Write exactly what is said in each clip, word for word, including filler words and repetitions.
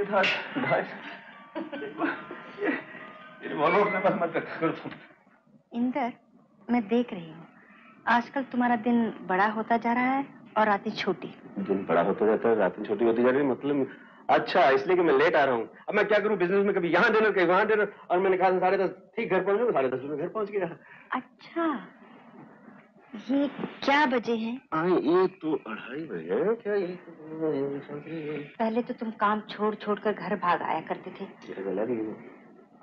इंदर, मैं देख रही हूँ आजकल तुम्हारा दिन बड़ा होता जा रहा है और रातें छोटी। दिन बड़ा होता जाता है, रातें छोटी होती जा रही है। मतलब अच्छा, इसलिए कि मैं लेट आ रहा हूँ। अब मैं क्या करूँ, बिजनेस में कभी यहाँ डिनर कहीं वहाँ डिनर, और मैंने कहा साढ़े दस ठीक घर पहुँचूंगा, साढ़े दस बजे घर पहुँच गया। अच्छा, ये क्या बजे हैं? ये तो अढ़ाई बजे है क्या? ये पहले तो तुम काम छोड़ छोड़ कर घर भाग आया करते थे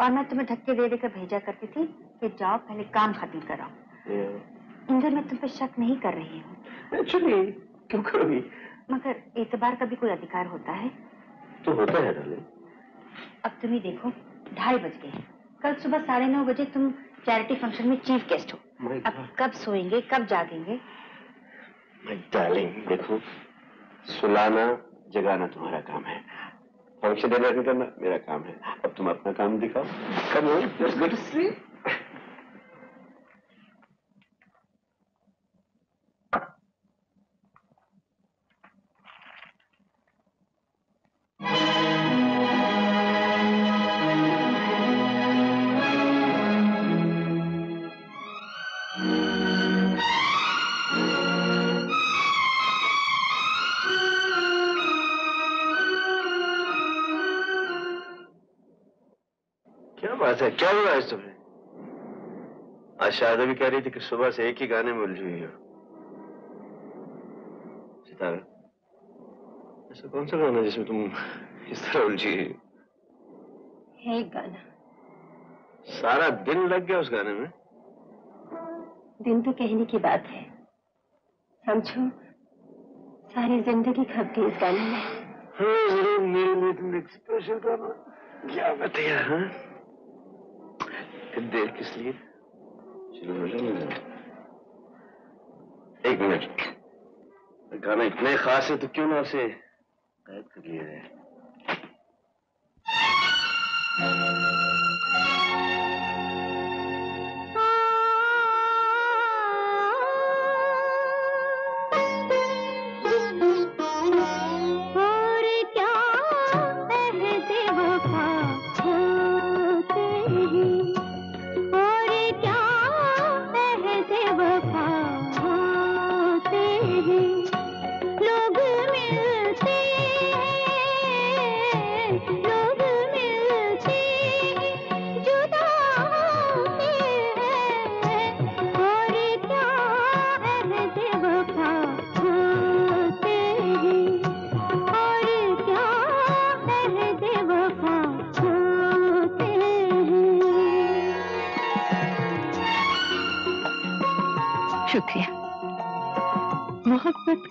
और मैं तुम्हें धक्के दे देकर भेजा करती थी कि जाओ पहले काम खत्म कराओ। इंदर, मैं तुम पे शक नहीं कर रही हूँ। चलिए, क्यों करोगी? मगर एतबार का भी कोई अधिकार होता है। तो होता है डाले। अब तुम ही देखो, ढाई बज गए। कल सुबह साढ़े नौ बजे तुम चैरिटी फंक्शन में चीफ गेस्ट हो। अब कब सोएंगे, कब जागेंगे? डार्लिंग, देखो, सुलाना जगाना तुम्हारा काम है, फंक्शन डिनर करना मेरा काम है। अब तुम अपना काम दिखाओ। कम हो, लेट्स गो टू स्लीप। क्या हुआ आज तुम्हें? आज शारदा भी कह रही थी कि सुबह से एक ही गाने में उलझी हुई हो। सितारा, ऐसा कौन सा गाना जिसमें तुम इस तरह उलझी हुई हो? एक गाना। सारा दिन लग गया उस गाने में? दिन तो कहने की बात है, समझो सारी जिंदगी खप गई इस गाने में। हाँ, जरूर मेरे लिए तुमने स्पेशल गाना क्या बताया? हाँ, देर किस लिए? एक मिनट, गाना इतने खास है तो क्यों ना उसे गायब कर लिया जाए?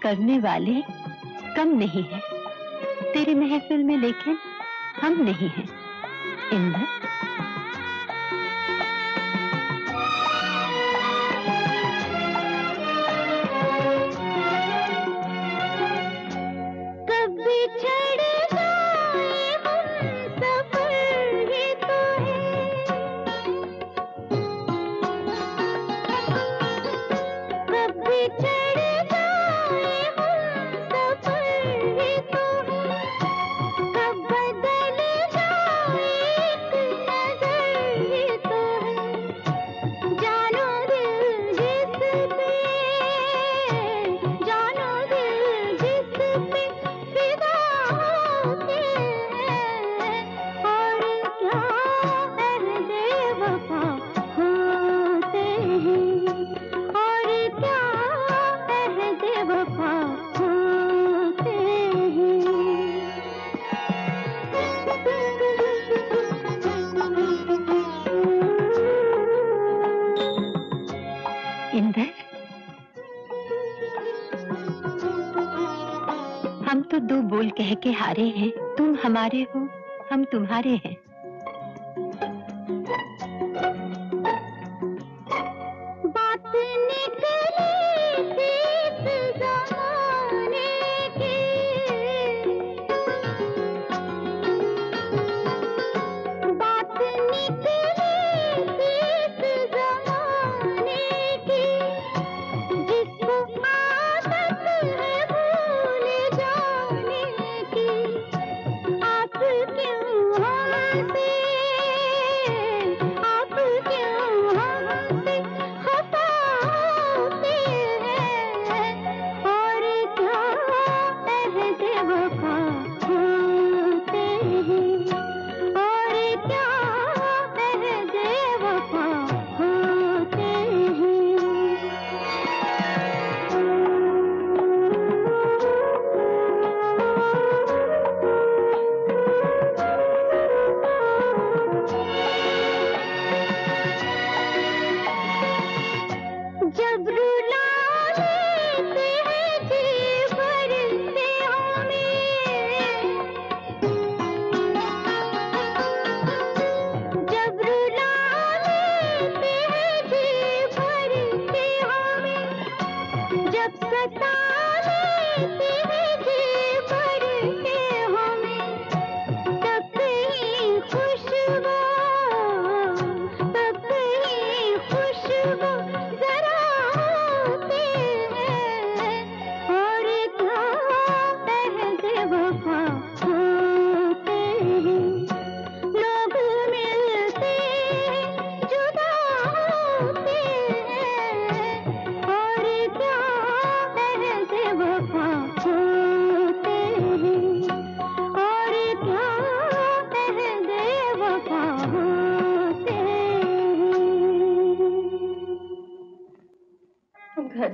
करने वाले कम नहीं है तेरी महफिल में, लेकिन हम नहीं हैं। इंदर, कह के हारे हैं, तुम हमारे हो, हम तुम्हारे हैं।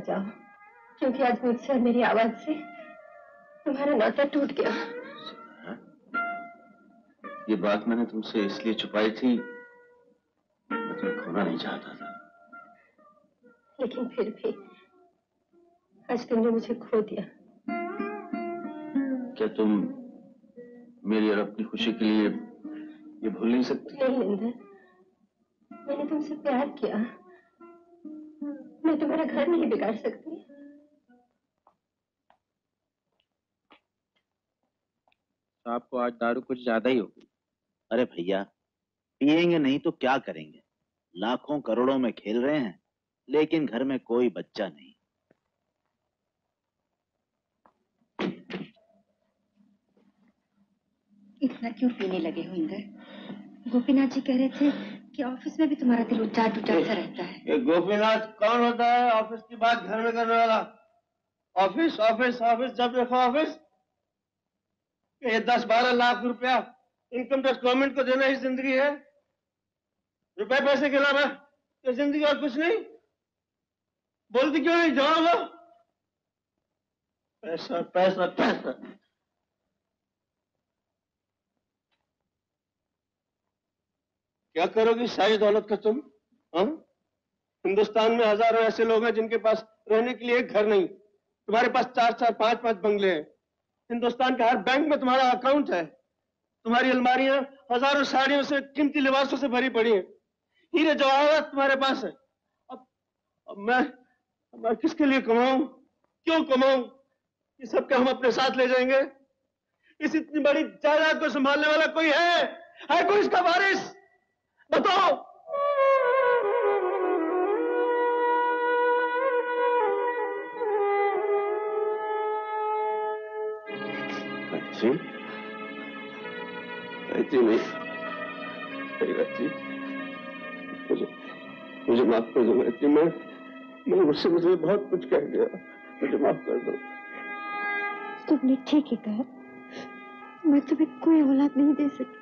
मत जाओ, क्योंकि आज मुझसे और मेरी आवाज से तुम्हारा नाता टूट गया। हाँ? ये बात मैंने तुमसे इसलिए छुपाई थी, मैं तुम्हें खोना नहीं चाहता था। लेकिन फिर भी आज तुमने मुझे खो दिया। क्या तुम मेरी और अपनी खुशी के लिए ये भूल नहीं सकती? नहीं इंदर, मैंने तुमसे प्यार किया, मैं तुम्हारा घर नहीं बिगाड़ सकती। तो आपको आज दारू कुछ ज्यादा ही होगी। अरे भैया, पिएंगे नहीं तो क्या करेंगे? लाखों करोड़ों में खेल रहे हैं, लेकिन घर में कोई बच्चा नहीं। इतना क्यों पीने लगे हो इंदर? गोपीनाथ जी कह रहे थे कि ऑफिस में भी तुम्हारा दिल उठा टूटा सा रहता है। ये गोपीनाथ कौन होता है ऑफिस की बात घर में करने वाला? ऑफिस ऑफिस ऑफिस, जब देखो ऑफिस। ये दस बारह लाख रुपया इनकम टैक्स गवर्नमेंट को देना ही जिंदगी है। रुपए पैसे के अलावा ये जिंदगी और कुछ नहीं। बोलती क्यों नहीं? जाओ वो पैसा पैसा पैसा। क्या करोगी सारी दौलत का तुम? हाँ, हिंदुस्तान में हजारों ऐसे लोग हैं जिनके पास रहने के लिए एक घर नहीं। तुम्हारे पास चार चार पांच पांच बंगले हैं। हिंदुस्तान के हर बैंक में तुम्हारा अकाउंट है। तुम्हारी अलमारियां हजारों साड़ियों से, कीमती लिबासों से भरी पड़ी हैं। हीरे जवाहरात तुम्हारे पास है। अब, अब मैं मैं किसके लिए कमाऊं? क्यों कमाऊं? ये सब क्या हम अपने साथ ले जाएंगे? इस इतनी बड़ी जायदाद को संभालने वाला कोई है? है कोई इसका वारिस? बताओ। गायत्री, गायत्री नहीं, गायत्री मुझे मुझे माफ कर दो। गायत्री, मैं मैंने मुझसे मुझे बहुत कुछ कह दिया, मुझे माफ कर दो। तुमने ठीक ही कहा, मैं तुम्हें कोई औलाद नहीं दे सकी।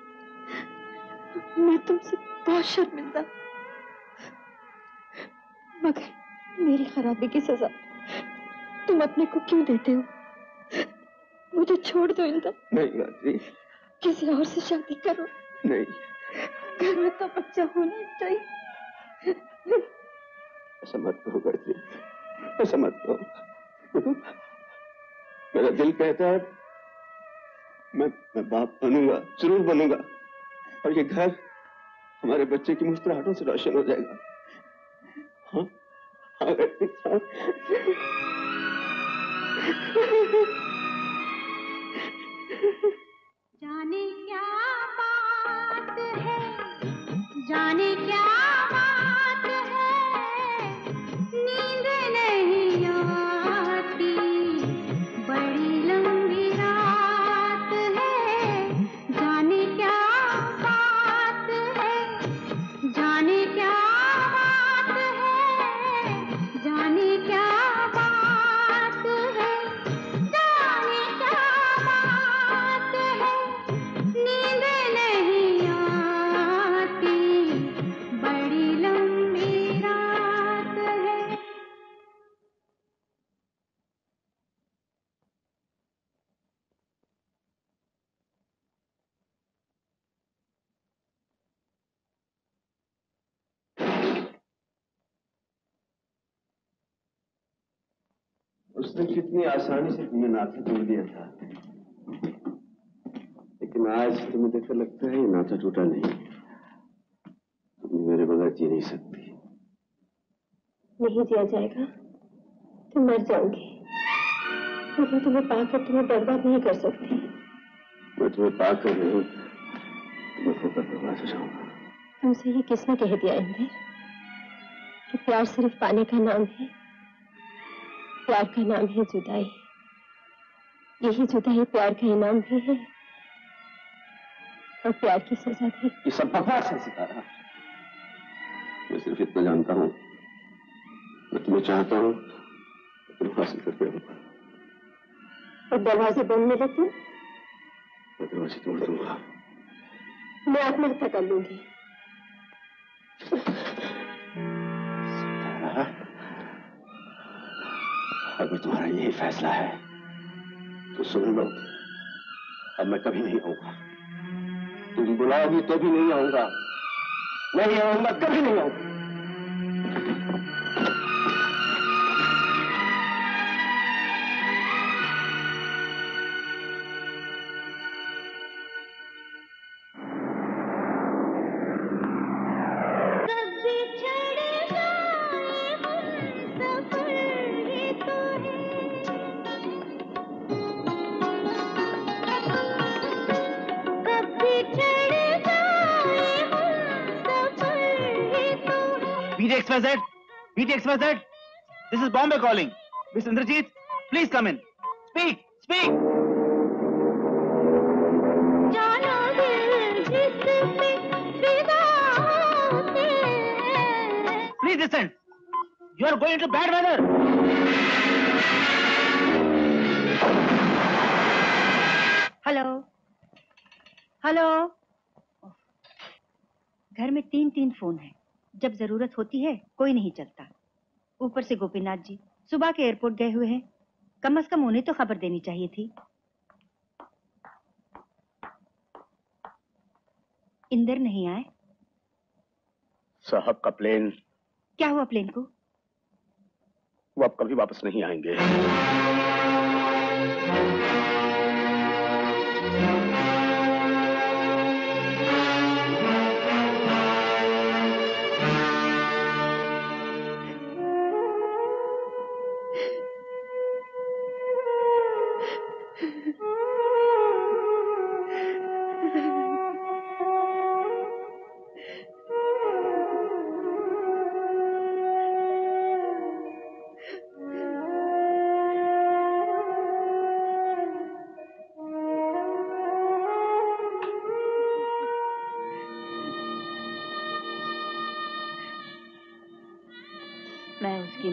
मैं तुमसे बहुत शर्मिंदा, मगर मेरी खराबी की सजा तुम अपने को क्यों देते हो? मुझे छोड़ दो इंदर। नहीं गायत्री, किसी और से शादी करो। नहीं, घर में तो बच्चा होना चाहिए। ऐसा मत करो गायत्री, ऐसा मत करो। मेरा दिल कहता है मैं मैं बाप बनूंगा, जरूर बनूंगा, और ये घर हमारे बच्चे की मुस्कुराहटों से रोशन हो जाएगा। हाँ हाँ गायत्री, हाँ। जाने क्या बात है, जाने क्या बात है, नींद नहीं आती, बड़ी लंबी रात है, जाने क्या बात है, जाने क्या बात है, जाने क्या बात है, जाने क्या उसने कितनी आसानी से तुम्हें नाता तोड़ दिया था, लेकिन आज तुम्हें देखकर लगता है ये नाता टूटा नहीं। तुम मेरे बगैर जी नहीं सकती। नहीं जिया जाएगा, तुम मर जाओगी। मैं तुम्हें पाकर तुम्हें बर्बाद नहीं कर सकती। मैं तुम्हें पाकर नहीं, तुम्हें खोकर बर्बाद हो जाऊंगा। तुमसे ये किसने कह दिया इंदर कि प्यार सिर्फ पाने का नाम है? प्यार का नाम है जुदाई। यही जुदाई प्यार का इनाम भी है और प्यार की सजा भी। ये सब बकवास है सितारा। मैं सिर्फ इतना जानता हूँ, मैं तुम्हें चाहता हूँ, तुम हासिल करके आऊंगा। और दरवाजे बंद मिले तुम, मैं दरवाजे तोड़ दूंगा। मैं आत्महत्या कर लूंगी। सितारा, अगर तुम्हारा यही फैसला है तो सुन लो, अब मैं कभी नहीं आऊंगा। तुम बुलाओगी तो भी नहीं आऊंगा, नहीं आऊंगा, कभी नहीं आऊंगा। B T X Y Z, this is Bombay calling. Miss Indrajeet, please come in. Speak, speak. Please listen. You are going into bad weather. Hello. Hello. घर में तीन तीन फोन है। जब जरूरत होती है कोई नहीं चलता। ऊपर से गोपीनाथ जी सुबह के एयरपोर्ट गए हुए हैं, कम से कम उन्हें तो खबर देनी चाहिए थी। इंदर नहीं आए? साहब का प्लेन। क्या हुआ प्लेन को? वो अब कभी वापस नहीं आएंगे।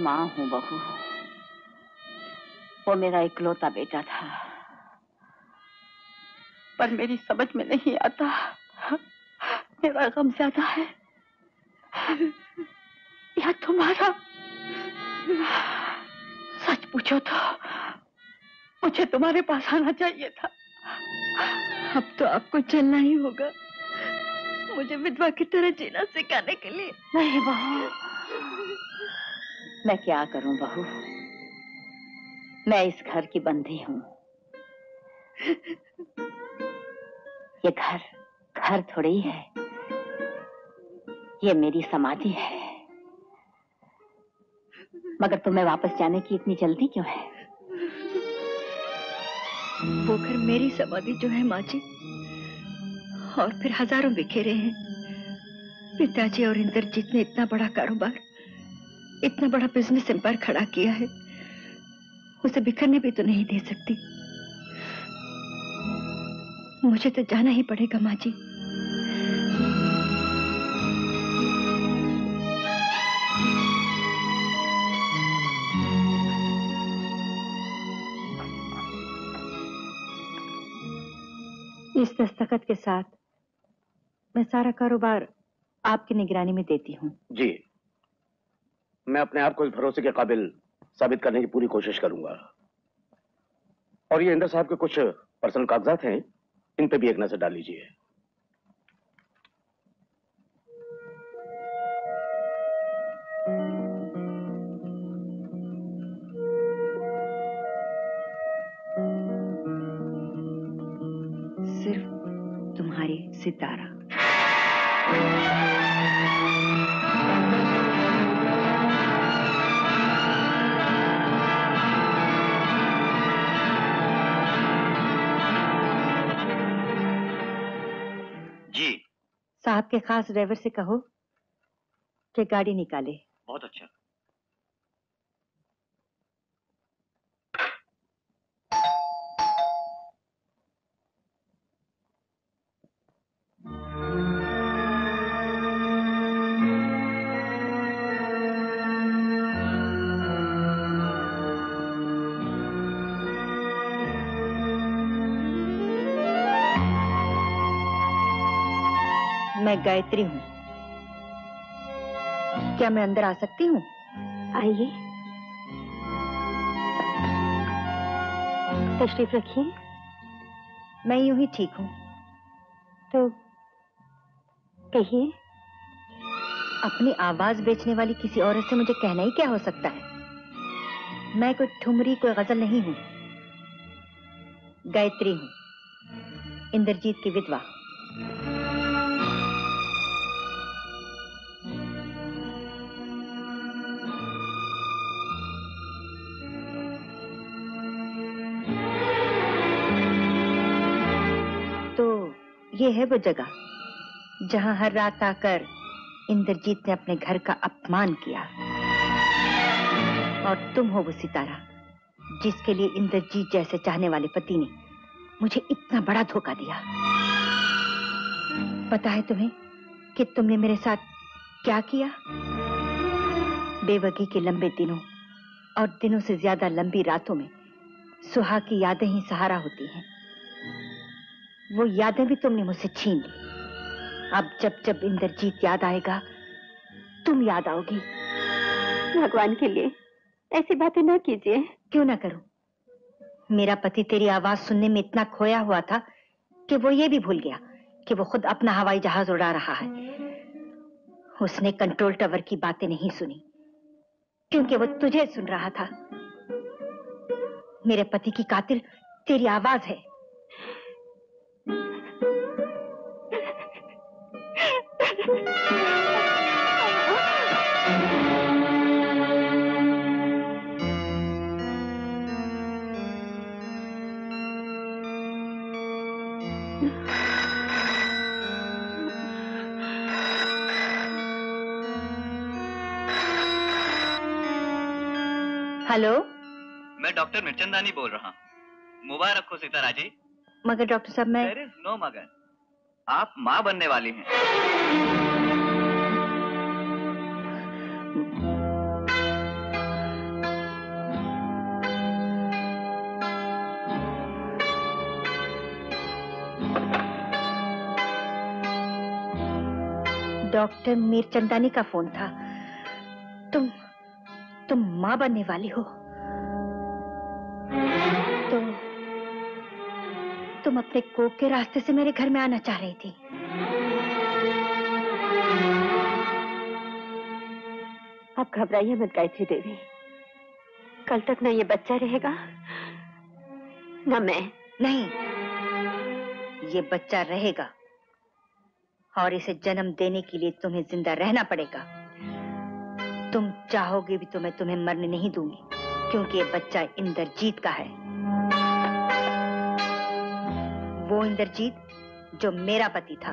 माँ हूँ बहू, वो मेरा इकलौता बेटा था, पर मेरी समझ में नहीं आता, मेरा गम ज्यादा है या तुम्हारा। सच पूछो तो मुझे तुम्हारे पास आना चाहिए था, अब तो आपको चलना ही होगा मुझे विधवा की तरह जीना सिखाने के लिए। नहीं बहू, मैं क्या करूं बहू, मैं इस घर की बंदी हूं। ये घर घर थोड़ी है, ये मेरी समाधि है। मगर तुम्हें वापस जाने की इतनी जल्दी क्यों है? वो घर मेरी समाधि जो है माँ जी, और फिर हजारों बिखेरे हैं। पिताजी और इंद्रजीत ने इतना बड़ा कारोबार, इतना बड़ा बिजनेस एम्पायर खड़ा किया है, उसे बिखरने भी तो नहीं दे सकती। मुझे तो जाना ही पड़ेगा माँ जी। इस दस्तखत के साथ मैं सारा कारोबार आपकी निगरानी में देती हूँ। जी, मैं अपने आप को इस भरोसे के काबिल साबित करने की पूरी कोशिश करूंगा। और ये इंदर साहब के कुछ पर्सनल कागजात हैं, इन पे भी एक नजर डाल लीजिए। सिर्फ तुम्हारी सितारा। साहब के खास ड्राइवर से कहो कि गाड़ी निकाले। बहुत अच्छा। मैं गायत्री हूँ, क्या मैं अंदर आ सकती हूँ? आइए। तशरीफ रखिए। मैं यूं ही ठीक हूँ। तो कहिए। अपनी आवाज बेचने वाली किसी औरत से मुझे कहना ही क्या हो सकता है। मैं कोई ठुमरी कोई गजल नहीं हूँ। गायत्री हूँ, इंद्रजीत की विधवा। ये है वो जगह जहां हर रात आकर इंद्रजीत ने अपने घर का अपमान किया, और तुम हो वो सितारा जिसके लिए इंद्रजीत जैसे चाहने वाले पति ने मुझे इतना बड़ा धोखा दिया। पता है तुम्हें कि तुमने मेरे साथ क्या किया? बेवगी के लंबे दिनों और दिनों से ज्यादा लंबी रातों में सुहा की यादें ही सहारा होती हैं। वो यादें भी तुमने मुझसे छीन ली। अब जब जब इंद्रजीत याद आएगा तुम याद आओगी। भगवान के लिए ऐसी बातें ना कीजिए। क्यों ना करूं? मेरा पति तेरी आवाज सुनने में इतना खोया हुआ था कि वो ये भी भूल गया कि वो खुद अपना हवाई जहाज उड़ा रहा है। उसने कंट्रोल टावर की बातें नहीं सुनी क्योंकि वो तुझे सुन रहा था। मेरे पति की कातिल तेरी आवाज है। हेलो, मैं डॉक्टर मिर्चंदानी बोल रहा हूँ। मुबारक हो सीतारा जी। मगर डॉक्टर साहब मैं... There is no मगर। आप माँ बनने वाली हैं। डॉक्टर मिर्चंदानी का फोन था। तुम तुम माँ बनने वाली हो। तो तुम अपने कोख के रास्ते से मेरे घर में आना चाह रही थी। आप घबराइए मत गायत्री देवी। कल तक ना ये बच्चा रहेगा ना मैं। नहीं, ये बच्चा रहेगा और इसे जन्म देने के लिए तुम्हें जिंदा रहना पड़ेगा। तुम चाहोगे भी तो मैं तुम्हें मरने नहीं दूंगी क्योंकि ये बच्चा इंद्रजीत का है। वो इंद्रजीत जो मेरा पति था।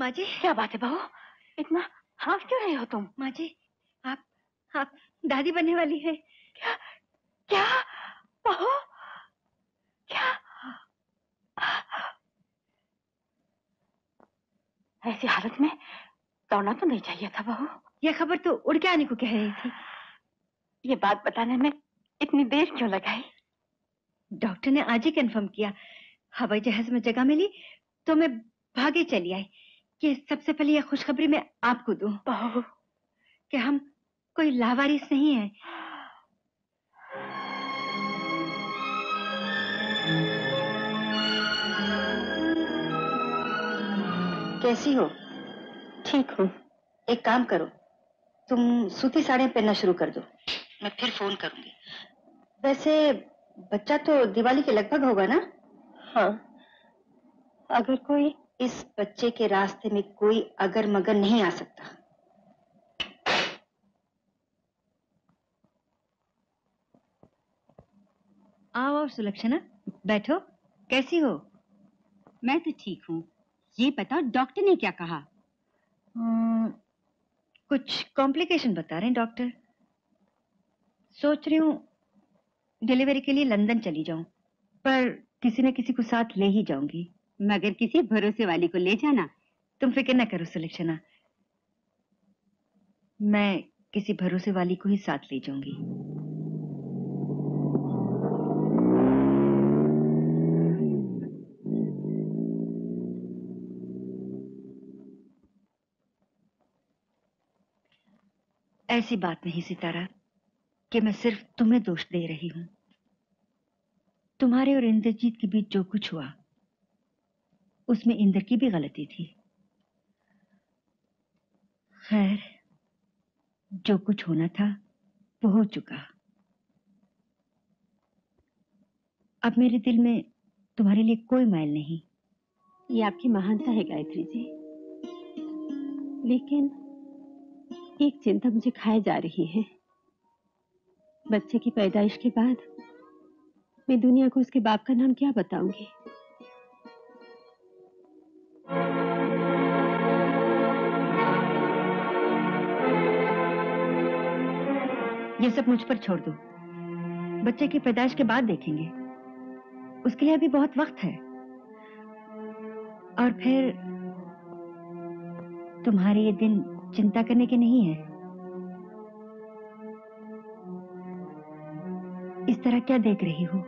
माँ जी, क्या बात है बहू, इतना हाँफ क्यों रहे हो तुम? माँ जी, आप आप दादी बनने वाली है। क्या क्या बहू, क्या ऐसी हालत में दौड़ना तो नहीं चाहिए था बहू। यह खबर तो उड़ के आने को कह रही थी। ये बात बताने में इतनी देर क्यों लगाई? डॉक्टर ने आज ही कंफर्म किया। हवाई जहाज में जगह मिली तो मैं भागे चली आई कि सबसे पहले यह खुशखबरी मैं आपको दूं कि हम कोई लावारिस नहीं है। कैसी हो? ठीक हूँ। एक काम करो, तुम सूती साड़ियां पहनना शुरू कर दो। मैं फिर फोन करूंगी। वैसे बच्चा तो दिवाली के लगभग होगा ना? हाँ। अगर कोई इस बच्चे के रास्ते में कोई अगर मगर नहीं आ सकता। आओ आओ सुलक्षणा, बैठो। कैसी हो? मैं तो ठीक हूँ। ये बताओ डॉक्टर ने क्या कहा? आ, कुछ कॉम्प्लिकेशन बता रहे हैं डॉक्टर। सोच रही हूँ डिलीवरी के लिए लंदन चली जाऊं, पर किसी न किसी को साथ ले ही जाऊंगी। मगर किसी भरोसे वाली को ले जाना। तुम फिक्र न करो सुलक्षणा, मैं किसी भरोसे वाली को ही साथ ले जाऊंगी। ऐसी बात नहीं सितारा कि मैं सिर्फ तुम्हें दोष दे रही हूं। तुम्हारे और इंद्रजीत के बीच जो कुछ हुआ उसमें इंद्र की भी गलती थी। खैर, जो कुछ होना था वो हो चुका। अब मेरे दिल में तुम्हारे लिए कोई मैल नहीं। ये आपकी महानता है गायत्री जी, लेकिन एक चिंता मुझे खाए जा रही है। बच्चे की पैदाइश के बाद मैं दुनिया को उसके बाप का नाम क्या बताऊंगी? ये सब मुझ पर छोड़ दो, बच्चे की पैदाइश के बाद देखेंगे। उसके लिए अभी बहुत वक्त है। और फिर तुम्हारे ये दिन चिंता करने के नहीं है। इस तरह क्या देख रही हो?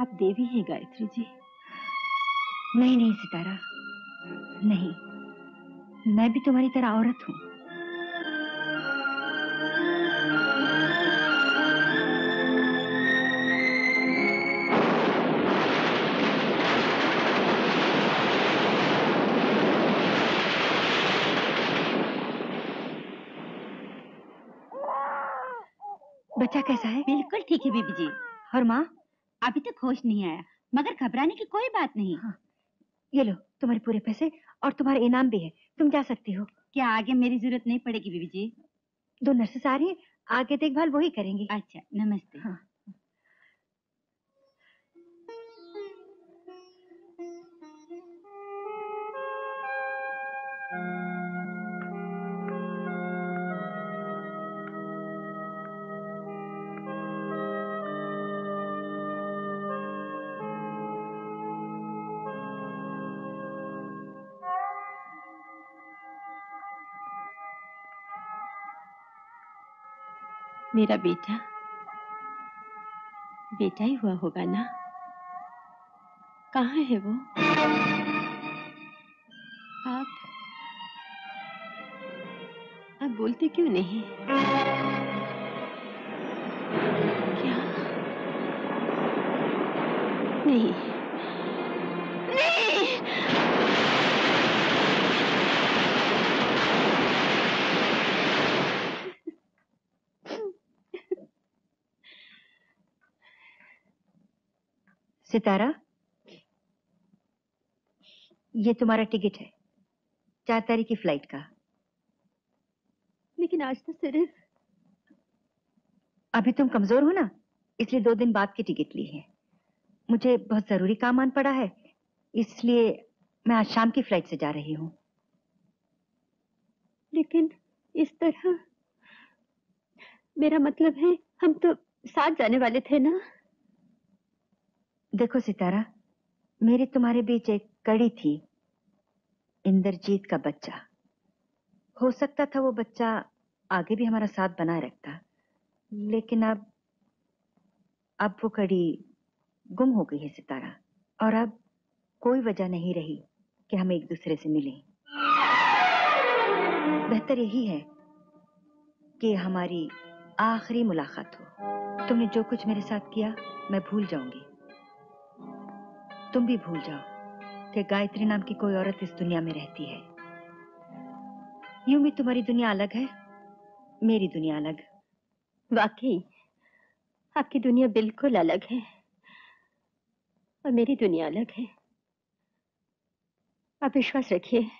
आप देवी हैं गायत्री जी। नहीं नहीं सितारा, नहीं, मैं भी तुम्हारी तरह औरत हूं। बच्चा कैसा है? बिल्कुल ठीक है बीबी जी। और माँ? अभी तक होश नहीं आया, मगर घबराने की कोई बात नहीं। हाँ। ये लो तुम्हारे पूरे पैसे और तुम्हारा इनाम भी है, तुम जा सकती हो। क्या आगे मेरी जरूरत नहीं पड़ेगी बीबी जी? दो नर्सेस आ रही हैं, आगे देखभाल वही करेंगी। अच्छा नमस्ते। हाँ। मेरा बेटा बेटा ही हुआ होगा ना? कहाँ है वो? आप आप बोलते क्यों नहीं? क्या? नहीं सितारा, ये तुम्हारा टिकट है चार तारीख की फ्लाइट का। लेकिन आज तो सिर्फ अभी तुम कमजोर हो ना, इसलिए दो दिन बाद की टिकट ली है। मुझे बहुत जरूरी काम आन पड़ा है, इसलिए मैं आज शाम की फ्लाइट से जा रही हूँ। लेकिन इस तरह, मेरा मतलब है हम तो साथ जाने वाले थे ना। देखो सितारा, मेरे तुम्हारे बीच एक कड़ी थी, इंद्रजीत का बच्चा। हो सकता था वो बच्चा आगे भी हमारा साथ बनाए रखता, लेकिन अब अब वो कड़ी गुम हो गई है सितारा। और अब कोई वजह नहीं रही कि हम एक दूसरे से मिलें। बेहतर यही है कि हमारी आखिरी मुलाकात हो। तुमने जो कुछ मेरे साथ किया मैं भूल जाऊंगी। तुम भी भूल जाओ कि गायत्री नाम की कोई औरत इस दुनिया में रहती है। यूं भी तुम्हारी दुनिया अलग है, मेरी दुनिया अलग। वाकई आपकी दुनिया बिल्कुल अलग है और मेरी दुनिया अलग है। आप विश्वास रखिए,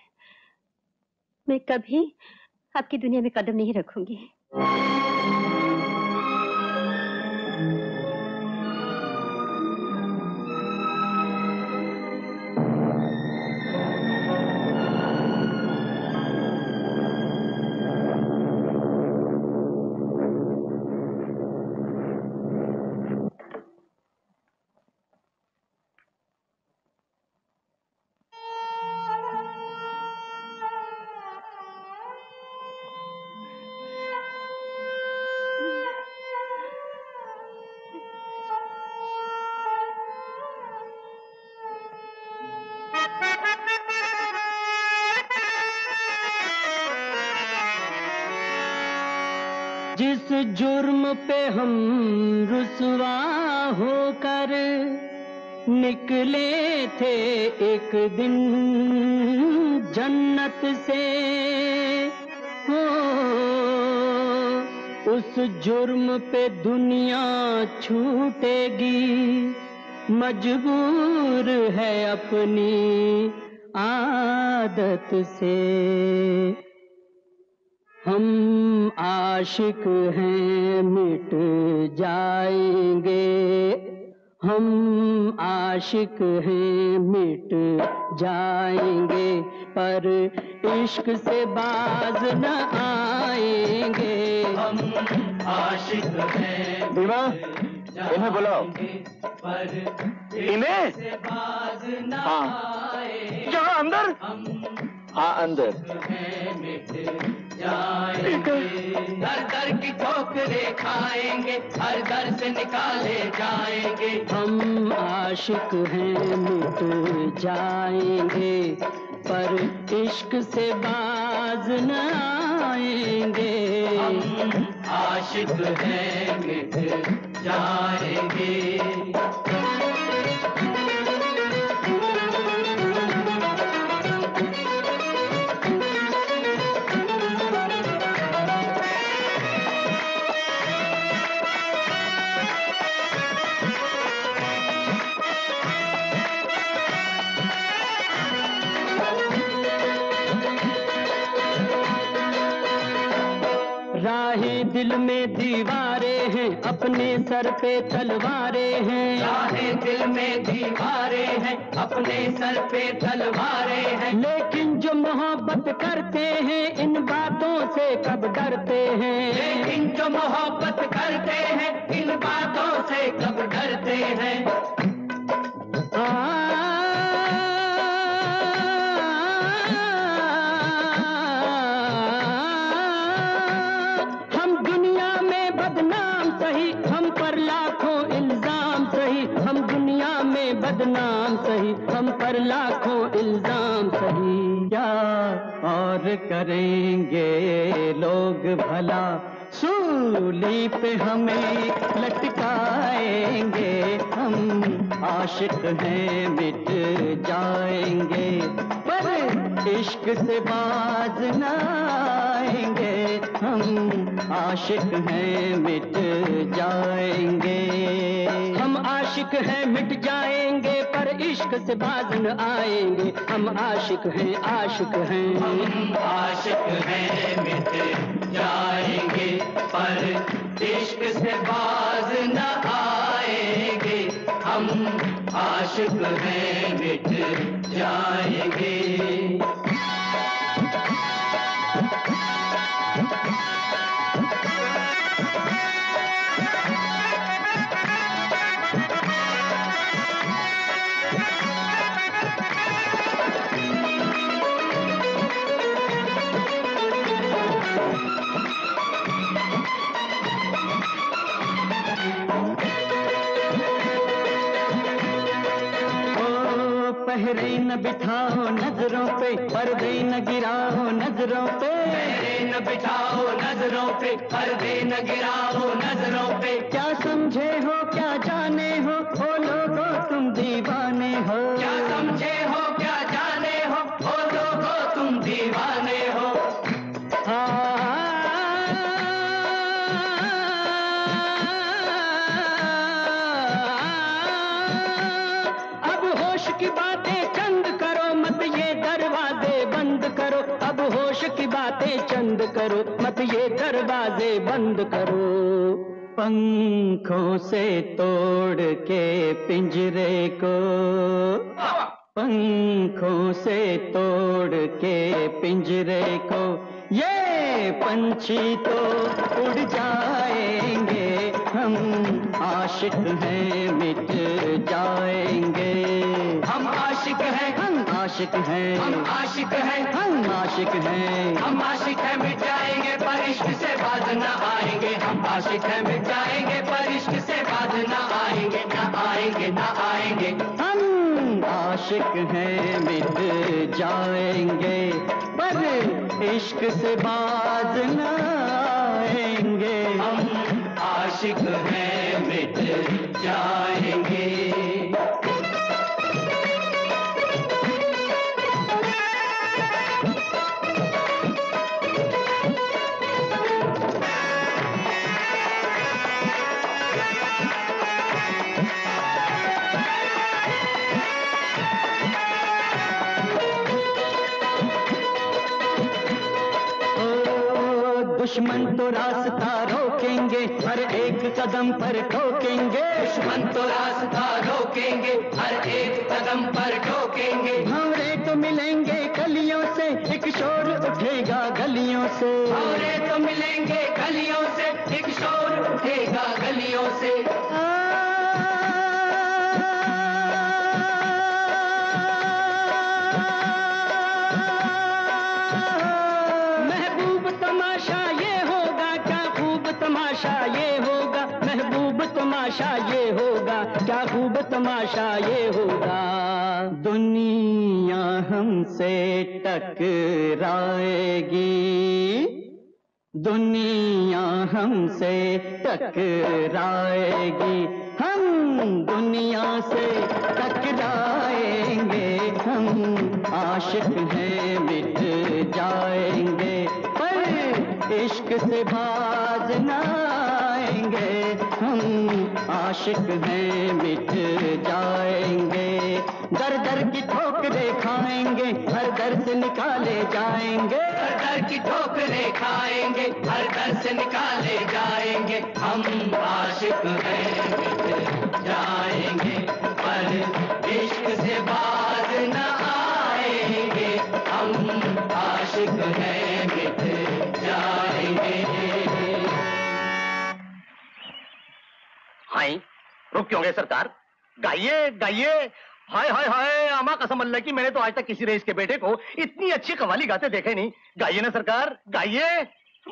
मैं कभी आपकी दुनिया में कदम नहीं रखूंगी। इस जुर्म पे हम रुसवा होकर निकले थे एक दिन जन्नत से। हो उस जुर्म पे दुनिया छूटेगी, मजबूर है अपनी आदत से। हम आशिक हैं मिट जाएंगे, हम आशिक हैं मिट जाएंगे, पर इश्क से बाज न आएंगे। हम आशिक हैं, दीवा इन्हें बुलाओ, इन्हें यहाँ अंदर, हाँ अंदर। दर दर की ठोकरे खाएंगे, हर दर से निकाले जाएंगे। हम आशिक हैं मिट जाएंगे, पर इश्क से बाज न आएंगे। हम आशिक हैं मिट जाएंगे। राहे दिल में दीवारे हैं, अपने सर पे तलवारे हैं। राहे दिल में दीवारे हैं, अपने सर पे तलवारे हैं। लेकिन जो मोहब्बत करते हैं, इन बातों से कब डरते हैं। लेकिन जो मोहब्बत करते हैं, इन बातों से कब डरते हैं। बदनाम सही, हम पर लाखों इल्जाम सही। क्या और करेंगे लोग भला, सूली पे हमें लटकाएंगे। हम आशिक हैं मिट जाएंगे, पर इश्क से बाज न आएंगे। हम आशिक हैं मिट जाएंगे, हम आशिक हैं मिट जाएंगे, पर इश्क से बाज न आएंगे। हम आशिक हैं, आशिक हैं, हम आशिक हैं मिट जाएंगे, पर इश्क से बाज न आएंगे। हम आशिक हैं मिट जाएंगे। पहरे न बिठाओ नजरों पे, पर्दे न गिराओ नजरों पे। पहरे न बिठाओ नजरों पे, पर्दे न गिराओ नजरों पे। क्या समझे हो, क्या जाने हो, ओ लोगो तुम दीवाने हो। क्या समझे हो, क्या जाने हो, ओ लोगो तुम दीवाने हो। की बातें चंद करो, मत ये दरवाजे बंद करो। पंखों से तोड़ के पिंजरे को, पंखों से तोड़ के पिंजरे को, ये पंछी तो उड़ जाएंगे। हम आशिक हैं मिट जाएंगे, हम आशिक हैं, हम आशिक हैं, हम आशिक हैं, हम आशिक हैं, हम आशिक हैं मिट जाएंगे, पर इश्क से बाज न आएंगे। हम आशिक हैं मिट जाएंगे, पर इश्क से बाज न आएंगे, न आएंगे, न आएंगे। हम आशिक हैं मिट जाएंगे, पर इश्क से बाज न आएंगे। आशिक हैं मिट जाएंगे। दुश्मन तो रास्ता रोकेंगे, हर एक कदम पर ठोकेंगे। दुश्मन तो रास्ता रोकेंगे, हर एक कदम पर ठोकेंगे। भंवरे तो मिलेंगे गलियों से, एक शोर उठेगा गलियों से। भंवरे तो मिलेंगे गलियों से, एक शोर उठेगा गलियों से। क्या खूब तमाशा ये होगा। दुनिया हमसे टकराएगी, दुनिया हमसे टकराएगी। हम दुनिया से टकराएंगे, हम आशिक हैं मिट जाएंगे। पर इश्क से बाज ना आएंगे, हम आशिक हैं मिट जाएंगे। दर दर की ठोकरें खाएंगे, हर दर से निकाले जाएंगे। हर दर की ठोकरें खाएंगे, हर दर से निकाले जाएंगे। हम आशिक हैं मिट जाएंगे, पर इश्क से बाज ना आएंगे। हम आशिक हैं मिट जाएंगे। रुक क्यों गए सरकार, गाइए गाइए। हाय हाय हाय, अमा कसम अल्लाह की मैंने तो आज तक किसी रईस के बेटे को इतनी अच्छी कवाली गाते देखे नहीं। गाइए ना सरकार, गाइए।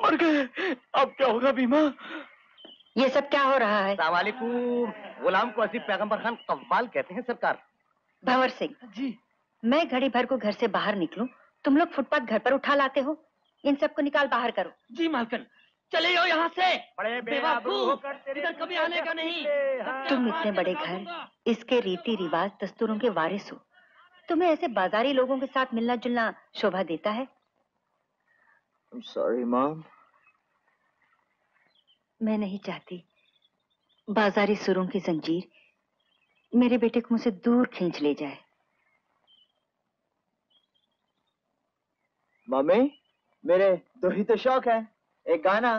मर गए, अब क्या होगा बीमा? ये सब क्या हो रहा है? सलामकुम, गुलाम को असीफ पैगंबर खान कव्वाल कहते हैं सरकार। भंवर सिंह जी, मैं घड़ी भर को घर से बाहर निकलूं, तुम लोग फुटपाथ घर पर उठा लाते हो। इन सबको निकाल बाहर करो। जी मालकन, चले जाओ यहाँ से। बड़े बेवाकूफ, इधर कभी आने का नहीं। तुम इतने बड़े घर, इसके रीति रिवाज दस्तूरों के वारिस हो, तुम्हें ऐसे बाजारी लोगों के साथ मिलना जुलना शोभा देता है? I'm sorry, Mom. मैं नहीं चाहती बाजारी सुरों की जंजीर मेरे बेटे को मुझसे दूर खींच ले जाए। मम्मी, मेरे दो ही तो शौक है, एक गाना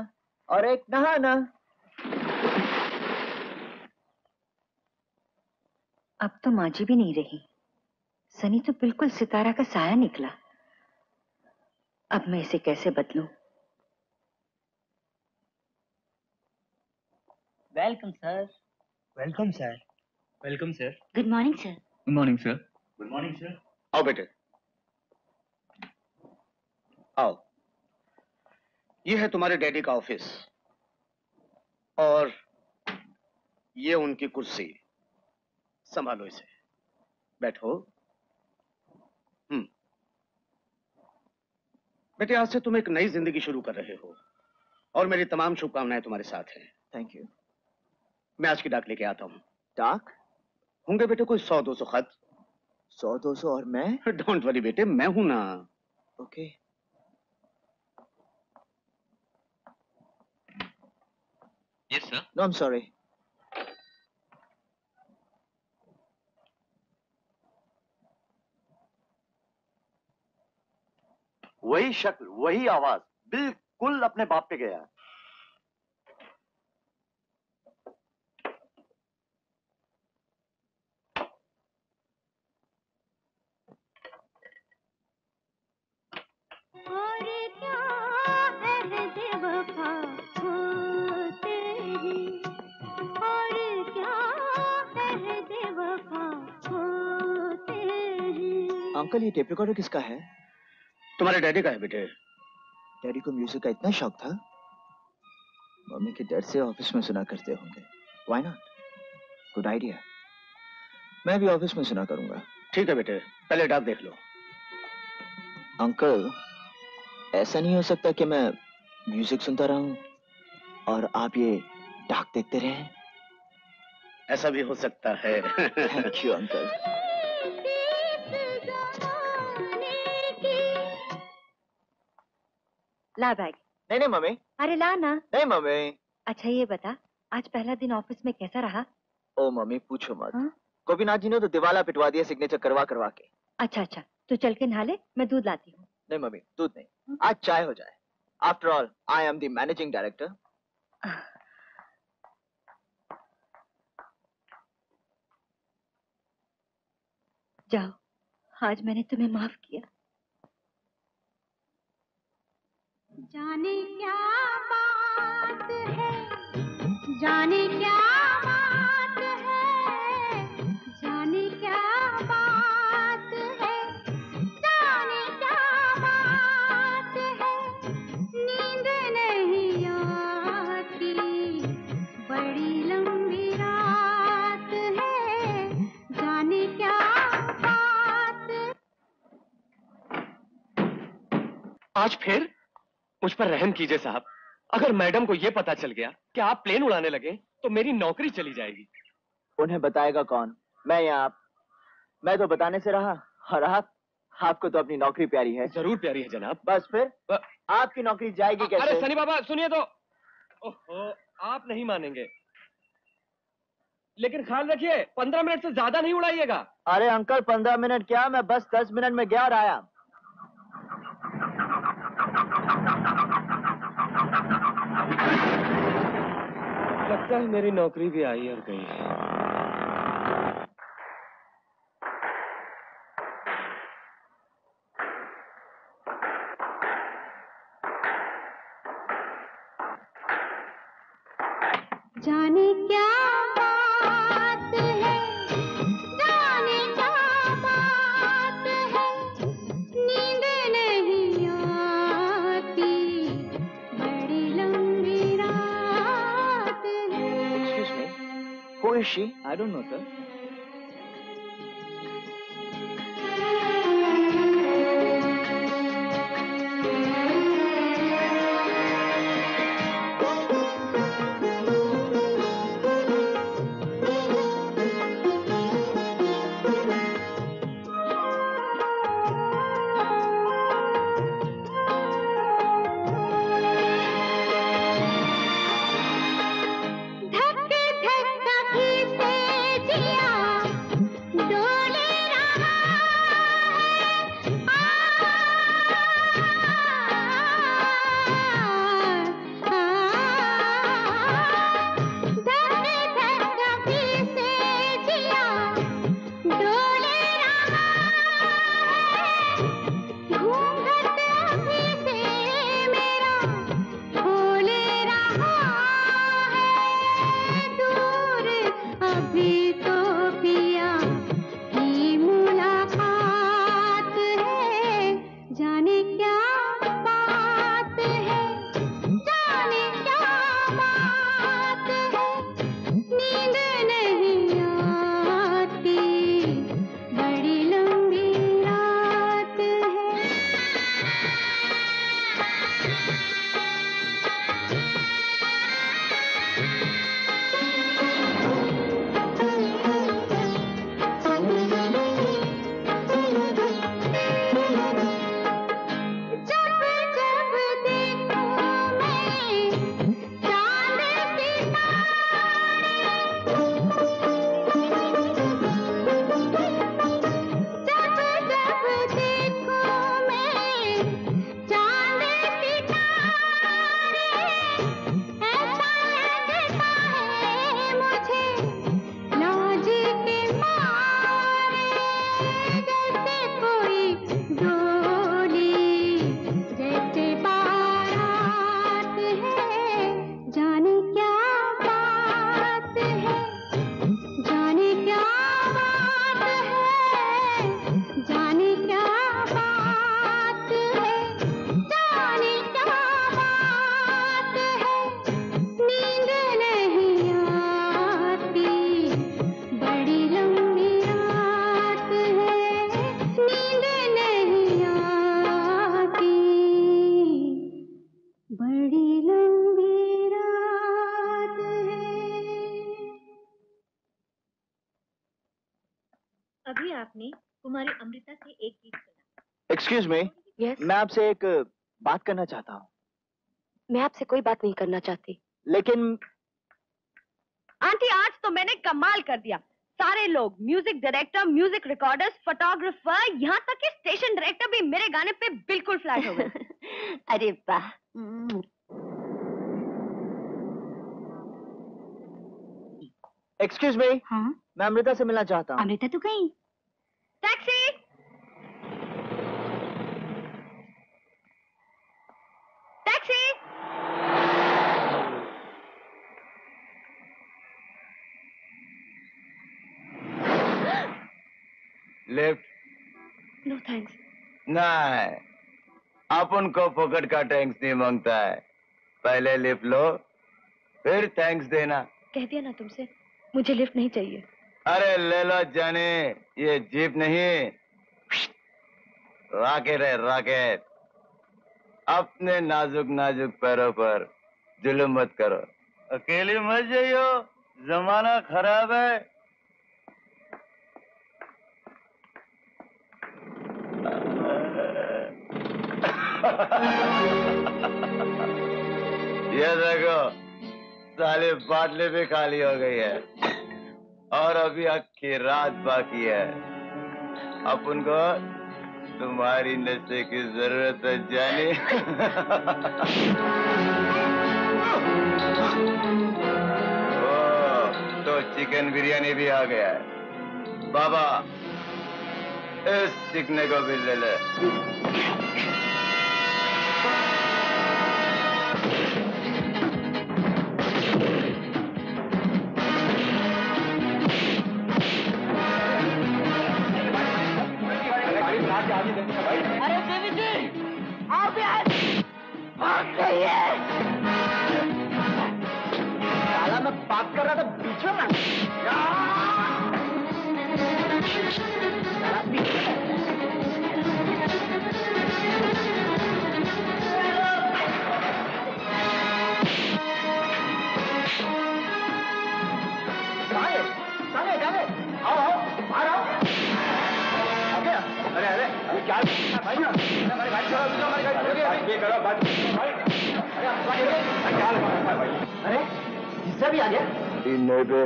और एक नहाना। अब तो माँ जी भी नहीं रही, सनी तो बिल्कुल सितारा का साया निकला। अब मैं इसे कैसे बदलूं? Welcome sir. Welcome sir. Welcome sir. Good morning sir. Good morning sir. Good morning sir. आओ बेटे, आओ। ये है तुम्हारे डैडी का ऑफिस और ये उनकी कुर्सी, संभालो इसे। बैठो। हम्म बेटे, आज से तुम एक नई जिंदगी शुरू कर रहे हो और मेरी तमाम शुभकामनाएं तुम्हारे साथ हैं। Thank you. मैं आज की डाक लेके आता हूँ। डाक होंगे बेटे कोई सौ दो सौ खत। सौ दो सौ और मैं? डोंट वरी बेटे, मैं हूं ना। Okay okay. Yes, sir. No, I'm sorry. वही शक्ल, वही आवाज, बिल्कुल अपने बाप पे गया। और क्या है बेवफा अंकल, ये टेप रिकॉर्डर किसका है? तुम्हारे डैडी का है बेटे। डैडी को म्यूजिक का इतना शौक था, मम्मी के डर से ऑफिस में सुना करते होंगे। Why not? Good idea. मैं भी ऑफिस में सुना करूंगा। ठीक है बेटे, पहले डाक देख लो। अंकल, ऐसा नहीं हो सकता कि मैं म्यूजिक सुनता रहूं और आप ये डाक देखते रहे? ऐसा भी हो सकता है। Thank you uncle. ला बैग। नहीं नहीं मम्मी। अरे ला ना। नहीं मम्मी। अच्छा ये बता आज पहला दिन ऑफिस में कैसा रहा? ओ मम्मी पूछो मत। हाँ? गोपीनाथ जी ने तो दिवाला पिटवा दिया सिग्नेचर करवा करवा के। अच्छा अच्छा तू चल के नहा ले, मैं दूध लाती हूँ। नहीं मम्मी दूध नहीं, हुँ? आज चाय हो जाए। After all I am the managing director. जाओ, आज मैंने तुम्हें माफ किया। जाने क्या बात है, जाने क्या बात है, जाने क्या बात है, जाने क्या बात है, नींद नहीं आती, बड़ी लंबी रात है, जाने क्या बात है। आज फिर मुझ पर रहम कीजिए साहब, अगर मैडम को यह पता चल गया कि आप प्लेन उड़ाने लगे तो मेरी नौकरी चली जाएगी। उन्हें बताएगा कौन, मैं या आप? मैं तो बताने से रहा, और आप, आपको तो अपनी नौकरी प्यारी है। जरूर प्यारी है जनाब। बस फिर ब... आपकी नौकरी जाएगी आ, कैसे? अरे सनी बाबा सुनिए तो। ओहो, आप नहीं मानेंगे लेकिन ख्याल रखिए पंद्रह मिनट से ज्यादा नहीं उड़ाइएगा। अरे अंकल पंद्रह मिनट क्या, मैं बस दस मिनट में गया और आया। लगता है मेरी नौकरी भी आई और गई। जाने क्या बात है, जाने क्या बात है, नींद नहीं आती, बड़ी लंबी रात है। Excuse me, who is she? I don't know sir. धक धक धकी से जिया। अभी आपने कुमारी अमृता से एक गीत सुना। एक्सक्यूज मी, मैं आपसे एक बात करना चाहता हूँ। मैं आपसे कोई बात नहीं करना चाहती। लेकिन आंटी आज तो मैंने कमाल कर दिया। सारे लोग, music director, music recorders, photographer, यहाँ तक कि स्टेशन डायरेक्टर भी मेरे गाने पे बिल्कुल फ्लैट हो गए। अरे वाह, एक्सक्यूज मी, हाँ? मैं अमृता से मिलना चाहता हूँ। अमृता तो कहीं। Taxi. Taxi. Left. No thanks. नहीं, आप उनको पॉकेट का थैंक्स नहीं मांगता है। पहले लिफ्ट लो, फिर थैंक्स देना। कह दिया ना तुमसे, मुझे लिफ्ट नहीं चाहिए। अरे ले लो जाने, ये जीप नहीं, राकेट है राकेट। अपने नाजुक नाजुक पैरों पर जुल्म मत करो। अकेले मत जाइयो, जमाना खराब है। ये देखो, साले बाटले भी खाली हो गई है और अभी आखिर रात बाकी है। अपन को तुम्हारी नशे की जरूरत है जाने। ओ, तो चिकन बिरयानी भी आ गया है। बाबा इस चिकने को भी ले ले। अरे देवी जी, आप भी आज भाग गई है। साला मैं बात कर रहा था, पीछे ना साले साले जाने। आओ आओ बाहर आओ। अरे अरे अरे क्या भाई, ना हमारे भाई छोड़ो, दूसरा हमारे भाई छोड़ो, ये करो बात। अरे अरे क्या भाई, अरे जिससे भी आ गया। इन्हें पे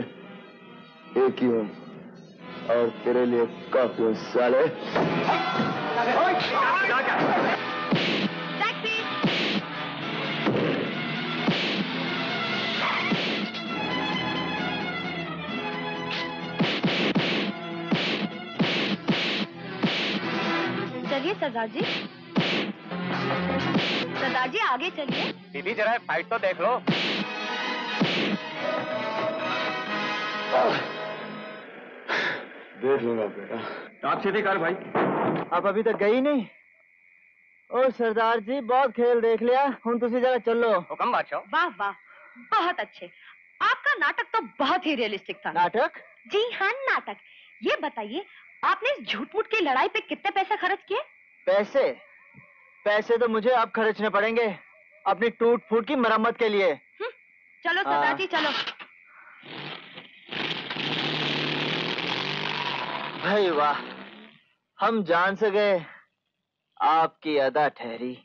एक ही हूँ और तेरे लिए काफी हूँ साले। चलिए सरदार जी, सरदार जी आगे चलिए। दीदी जरा फाइट तो देख लो। देख लूंगा बेटा। आप सीधे कर भाई। आप अभी तक गई नहीं। ओ सरदार जी बहुत खेल देख लिया, हुन तुसी जरा चलो। हुकम बादशाह। वाह वाह, बहुत अच्छे। आपका नाटक तो बहुत ही रियलिस्टिक था। नाटक? जी हाँ नाटक। ये बताइए आपने इस झूठ-मूठ की लड़ाई पे कितने पैसे खर्च किए? पैसे? पैसे तो मुझे अब खर्चने पड़ेंगे अपनी टूट फूट की मरम्मत के लिए। चलो सरदार जी चलो। भाई वाह, हम जान से गए, आपकी अदा ठहरी।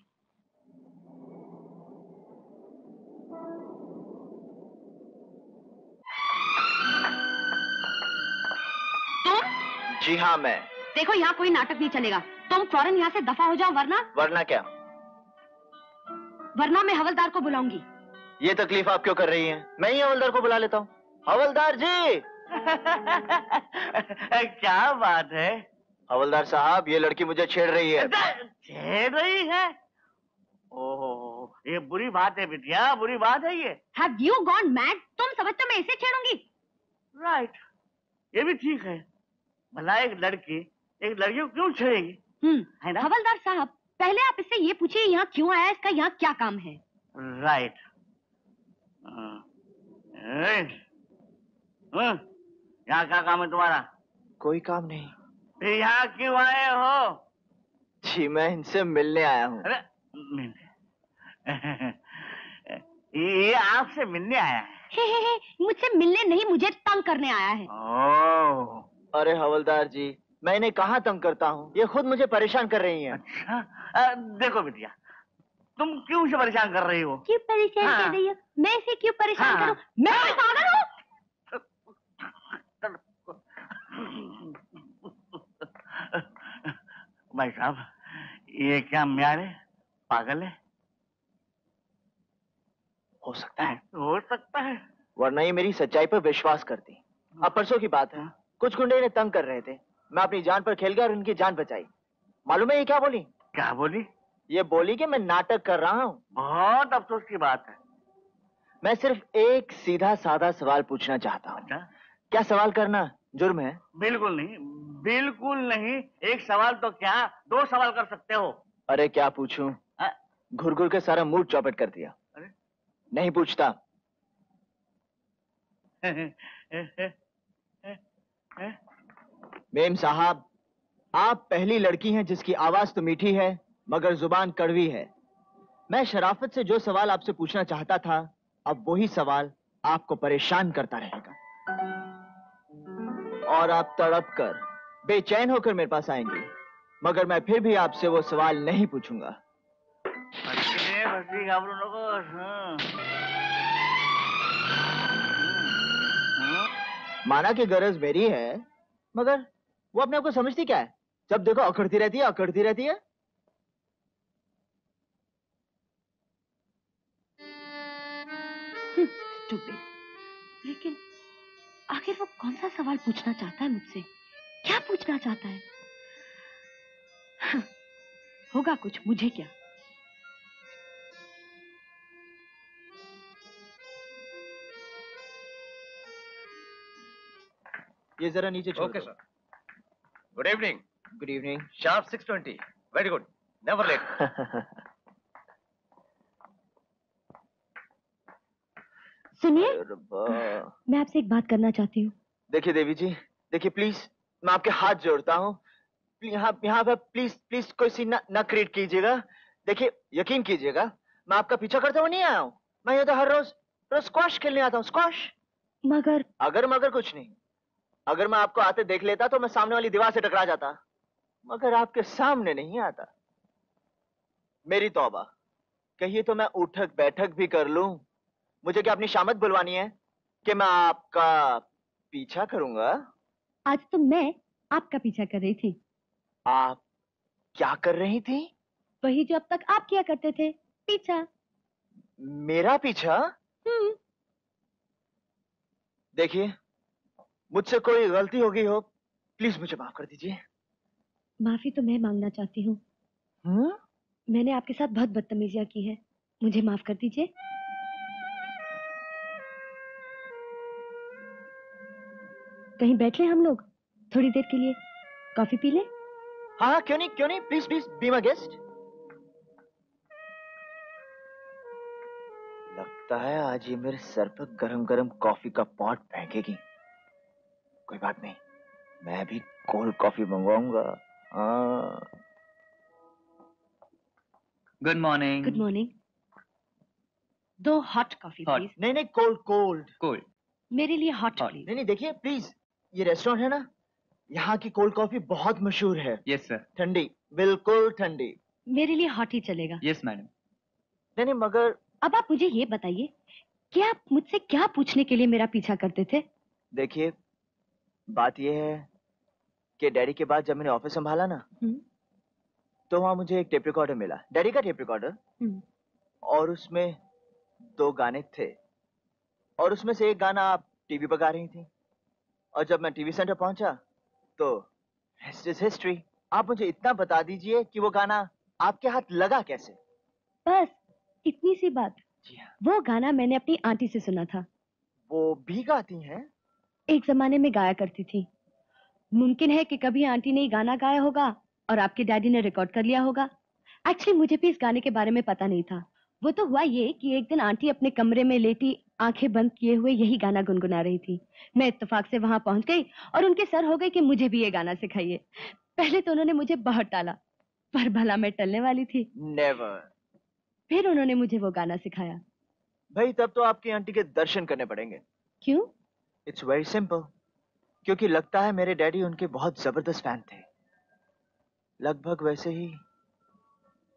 जी हाँ मैं। देखो यहाँ कोई नाटक नहीं चलेगा, तुम फौरन यहाँ से दफा हो जाओ, वरना। वरना क्या? वरना मैं हवलदार को बुलाऊंगी। ये तकलीफ आप क्यों कर रही हैं? मैं ही हवलदार को बुला लेता हूँ। हवलदार जी। क्या बात है हवलदार साहब, ये लड़की मुझे छेड़ रही है। छेड़ रही है? ओहो, ये बुरी बात है बिटिया, बुरी बात है ये। Have you gone mad? तुम समझते मैं इसे छेड़ूंगी? राइट, ये भी ठीक है। भला एक लड़की एक लड़की को क्यों छेड़ेगी, है ना? हवलदार साहब पहले आप इससे ये पूछिए यहाँ क्यों आया, इसका यहाँ क्या काम है। राइट। यहाँ क्या काम है तुम्हारा? कोई काम नहीं। फिर यहाँ क्यों आए हो? जी मैं इनसे मिलने आया हूँ। ये आपसे मिलने आया है? हे हे हे, मुझसे मिलने नहीं, मुझे तंग करने आया है। ओह अरे हवलदार जी मैंने कहाँ तंग करता हूँ, ये खुद मुझे परेशान कर रही है। अच्छा आ, देखो बिटिया, तुम क्यों मुझे परेशान कर रही हो? क्यों परेशान हाँ। कर रही हो? मैं इसे क्यों परेशान हाँ। करूँ? मैं पागल हूँ? भाई साहब, ये क्या म्यार है, पागल है? हो सकता है, हो सकता है, वरना ये मेरी सच्चाई पर विश्वास करती। अब परसों की बात है, कुछ गुंडे इन्हें तंग कर रहे थे, मैं अपनी जान पर खेल गया और उनकी जान बचाई। मालूम है ये क्या बोली? क्या बोली? ये बोली कि मैं नाटक कर रहा हूँ। बहुत अफसोस की बात है। मैं सिर्फ एक सीधा साधा सवाल पूछना चाहता हूँ। अच्छा? क्या सवाल करना जुर्म है? बिल्कुल नहीं, बिल्कुल नहीं। एक सवाल तो क्या, दो सवाल कर सकते हो। अरे क्या पूछूं? घुर घुर के सारा मूड चौपट कर दिया। अरे? नहीं पूछता। मेम साहब, आप पहली लड़की हैं जिसकी आवाज तो मीठी है मगर जुबान कड़वी है। मैं शराफत से जो सवाल आपसे पूछना चाहता था, अब वही सवाल आपको परेशान करता रहेगा और आप तड़प कर बेचैन होकर मेरे पास आएंगी, मगर मैं फिर भी आपसे वो सवाल नहीं पूछूंगा। माना कि गरज मेरी है, मगर वो अपने आप को समझती क्या है? जब देखो अकड़ती रहती है, अकड़ती रहती है। स्टूपिड। लेकिन आखिर वो कौन सा सवाल पूछना चाहता है मुझसे? क्या पूछना चाहता है? हाँ, होगा कुछ, मुझे क्या। ये जरा नीचे छोड़। Okay sir. Good evening. Good evening. Sharp six twenty. Very good, never late. सुनिए, मैं आपसे एक बात करना चाहती हूँ। देखिए देवी जी, देखिए प्लीज, मैं आपके हाथ जोड़ता हूँ, यहाँ पर प्लीज प्लीज कोई सी न, न क्रिएट कीजिएगा। देखिए यकीन कीजिएगा, मैं आपका पीछा करता हुआ नहीं आया हूँ। मैं ये तो हर रोज रोज स्क्वाश खेलने आता हूँ, स्क्वाश। मगर अगर मगर कुछ नहीं। अगर मैं आपको आते देख लेता तो मैं सामने वाली दीवार से टकरा जाता, मगर आपके सामने नहीं आता। मेरी तौबा, कहिए तो मैं उठक बैठक भी कर लूं। मुझे क्या अपनी शामत बुलवानी है कि मैं आपका पीछा करूंगा? आज तो मैं आपका पीछा कर रही थी। आप क्या कर रही थी? वही जो अब तक आप किया करते थे, पीछा। मेरा पीछा? हम्म। देखिए, मुझसे कोई गलती हो गई हो, प्लीज मुझे माफ कर दीजिए। माफी तो मैं मांगना चाहती हूँ। मैंने आपके साथ बहुत बदतमीजियां की है, मुझे माफ कर दीजिए। कहीं बैठ ले हम लोग थोड़ी देर के लिए, कॉफी पी ले। हाँ हाँ, क्यों नहीं क्यों नहीं, please please be my guest. लगता है आज ये मेरे सर पर गरम गरम कॉफी का पॉट फेंकेगी। कोई बात नहीं, मैं भी कोल्ड कॉफी मंगवाऊंगा। Good morning. Good morning. दो हॉट कॉफी प्लीज। नहीं नहीं, कोल्ड कोल्ड कोल्ड मेरे लिए, हॉट प्लीज। नहीं नहीं, देखिए प्लीज, ये रेस्टोरेंट है ना, यहाँ की कोल्ड कॉफी बहुत मशहूर है। Yes sir. ठंडी, बिल्कुल ठंडी। मेरे लिए हॉट ही चलेगा। Yes madam. नहीं नहीं, मगर अब आप मुझे ये बताइए कि आप मुझसे क्या पूछने के लिए मेरा पीछा करते थे? देखिए बात यह है कि डैडी के बाद जब मैंने ऑफिस संभाला ना, तो वहाँ मुझे एक टेप रिकॉर्डर मिला, डैडी का टेप रिकॉर्डर, और उसमें दो गाने थे, और उसमें से एक गाना आप टीवी पर गा रही थी। और जब मैं टीवी सेंटर पहुंचा तो हिस्ट इज हिस्ट्री। आप मुझे इतना बता दीजिए कि वो गाना आपके हाथ लगा कैसे? बस इतनी सी बात। जी हाँ। वो गाना मैंने अपनी आंटी से सुना था। वो भी गाती हैं? एक जमाने में गाया करती थी। मुमकिन है कि कभी आंटी ने गाना गाया होगा और आपके डैडी ने रिकॉर्ड कर लिया होगा। एक्चुअली मुझे भी इस गाने के बारे में पता नहीं था। वो तो हुआ ये कि एक दिन आंटी अपने कमरे में लेटी आंखें बंद किए हुए यही गाना गुनगुना रही थी। मैं इत्तफाक से वहां पहुंच गई और उनके सर हो गई कि मुझे भी ये गाना सिखाइए। पहले तो उन्होंने मुझे बहुत टाला, पर भला मैं टलने वाली थी? नेवर। फिर उन्होंने मुझे वो गाना सिखाया। भाई तब तो आपकी आंटी के दर्शन करने पड़ेंगे। क्यों? It's very simple. क्योंकि लगता है मेरे डैडी उनके बहुत जबरदस्त फैन थे, लगभग वैसे ही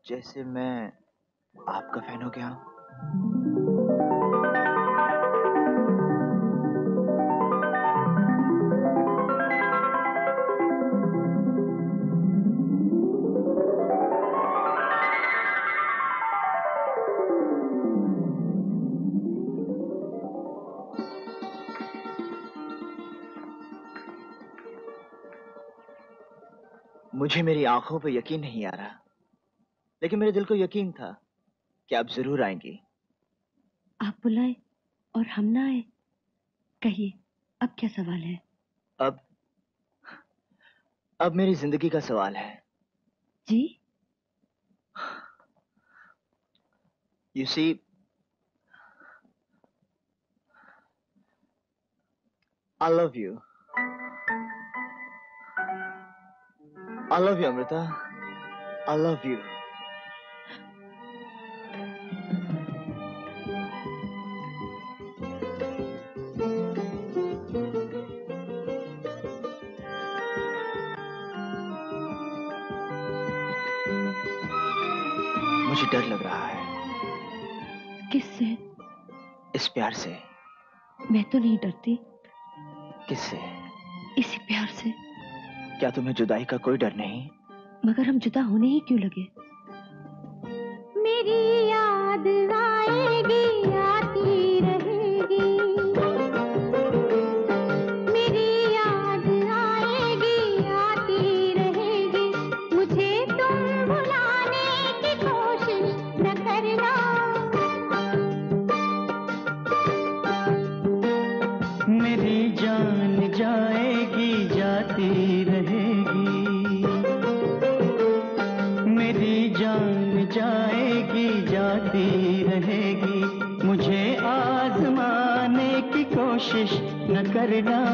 जैसे मैं आपका फैन हो गया हूं। मुझे मेरी आंखों पर यकीन नहीं आ रहा, लेकिन मेरे दिल को यकीन था कि आप जरूर आएंगी। आप बुलाए और हम ना आए, कहिए अब क्या सवाल है? अब अब मेरी जिंदगी का सवाल है जी। You see, I love you. I love you, Amrita. I love you. मुझे डर लग रहा है। किससे? इस प्यार से। मैं तो नहीं डरती। किससे? इसी प्यार से। क्या तुम्हें जुदाई का कोई डर नहीं? मगर हम जुदा होने ही क्यों लगे? मेरी याद आएगी, आती रहेगी। मेरी याद आएगी, आती रहेगी। मुझे तुम भुलाने की कोशिश न करना। मेरी जान जाएगी, जाती जाएगी, जाती रहेगी। मुझे आजमाने की कोशिश न करना।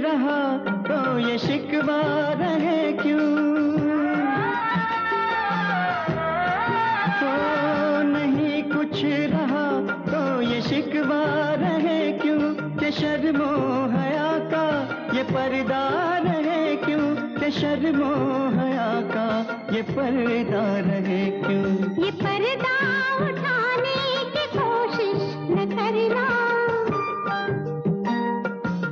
रहा तो ये शिकवा रहे शर्मो हया का ये पर्दा रहे क्यों, के शर्मो हया का ये पर्दा रहे क्यों, ये पर्दा उठाने की कोशिश न करना,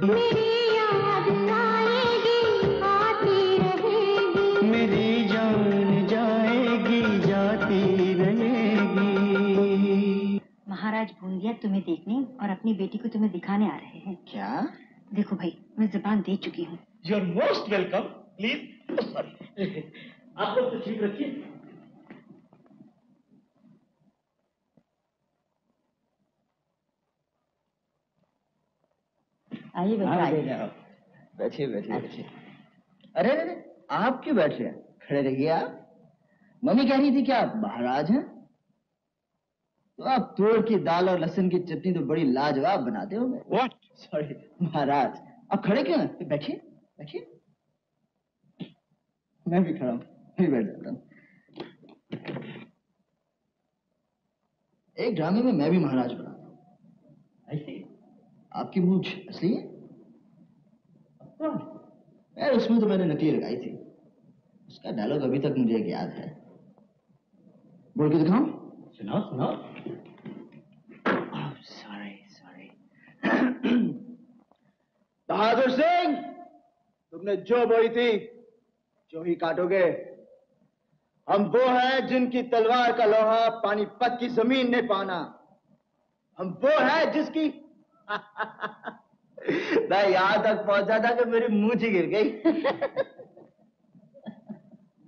मेरी याद आएगी आती रहेगी, मेरी जान जाएगी जाती रहेगी। महाराज बूंदिया तुम्हें देखने और अपनी बेटी को तुम्हें दिखाने आ रहे हैं। क्या? देखो भाई, मैं जबान दे चुकी हूँ। You are most welcome, please. Sorry, आप लोग तो ठीक रखिए। आइए बेटा, बैठिए बैठिए। अरे अरे, आप क्यों बैठ रहे हैं? खड़े रहिए आप। मम्मी कह रही थी क्या आप महाराज हैं? तो आप तोड़ की दाल और लहसुन की चटनी तो बड़ी लाजवाब बनाते हो। What? सॉरी महाराज, आप खड़े क्यों हैं? बैठिए बैठिए। मैं भी खड़ा हूँ, मैं बैठ जाता हूँ। एक ड्रामे में मैं भी महाराज बनाता हूँ। ऐसे आपकी मूछ असली है? यार, उसमें तो मैंने नकली लगाई थी। उसका डायलॉग अभी तक मुझे याद है। बोल के दिखाऊं? सुनाओ सुनाओ। Sorry sorry. बहादुर सिंह, तुमने जो बोली थी जो ही काटोगे। हम वो हैं जिनकी तलवार का लोहा पानीपत की जमीन ने पाना। हम वो हैं जिसकी मैं यहाँ तक पहुंचा था कि मेरी मूंछ ही गिर गई।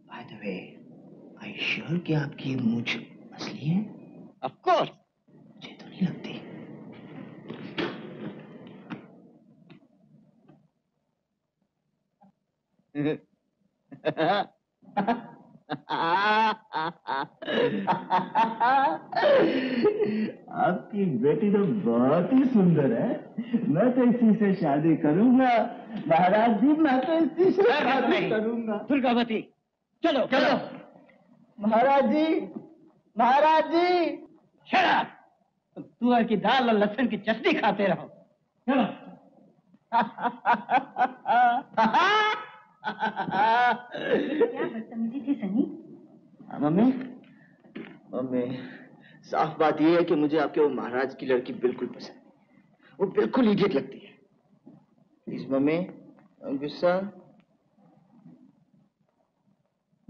By the way, are you sure कि आपकी ये मूंछ असली है? Of course. मुझे तो नहीं लगती। आपकी बेटी तो बहुत ही सुंदर है। मैं तो इसी से शादी करूंगा महाराज जी, मैं तो इसी से शादी करूंगा। दुर्गावती, चलो चलो। महाराज जी, महाराज जी। चलो, तो तुअर की दाल और लहसुन की चटनी खाते रहो। चलो। क्या बदतमीजी थी सनी। मम्मी मम्मी, साफ बात यह है कि मुझे आपके वो महाराज की लड़की बिल्कुल पसंद है। वो बिल्कुल इडियट लगती है। प्लीज मम्मी, गुस्सा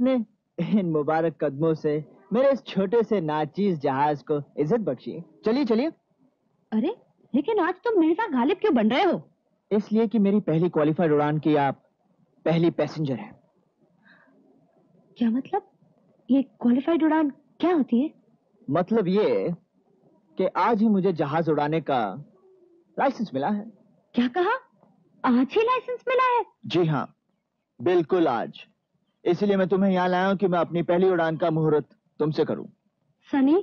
नहीं। इन मुबारक कदमों से मेरे इस छोटे से नाचीज जहाज को इज्जत बख्शिए। चलिए चलिए। अरे लेकिन आज तुम मेरे साथ गालिब क्यों बन रहे हो? इसलिए कि मेरी पहली क्वालिफाइड उड़ान की आप पहली पैसेंजर हैं। क्या मतलब? ये क्वालिफाइड उड़ान क्या होती है? मतलब ये कि आज ही मुझे जहाज उड़ाने का लाइसेंस मिला है। क्या कहा? आज ही लाइसेंस मिला है? जी हाँ, बिल्कुल आज। इसलिए मैं तुम्हें यहाँ लाया हूँ कि मैं अपनी पहली उड़ान का मुहूर्त तुमसे करूँ। सनी,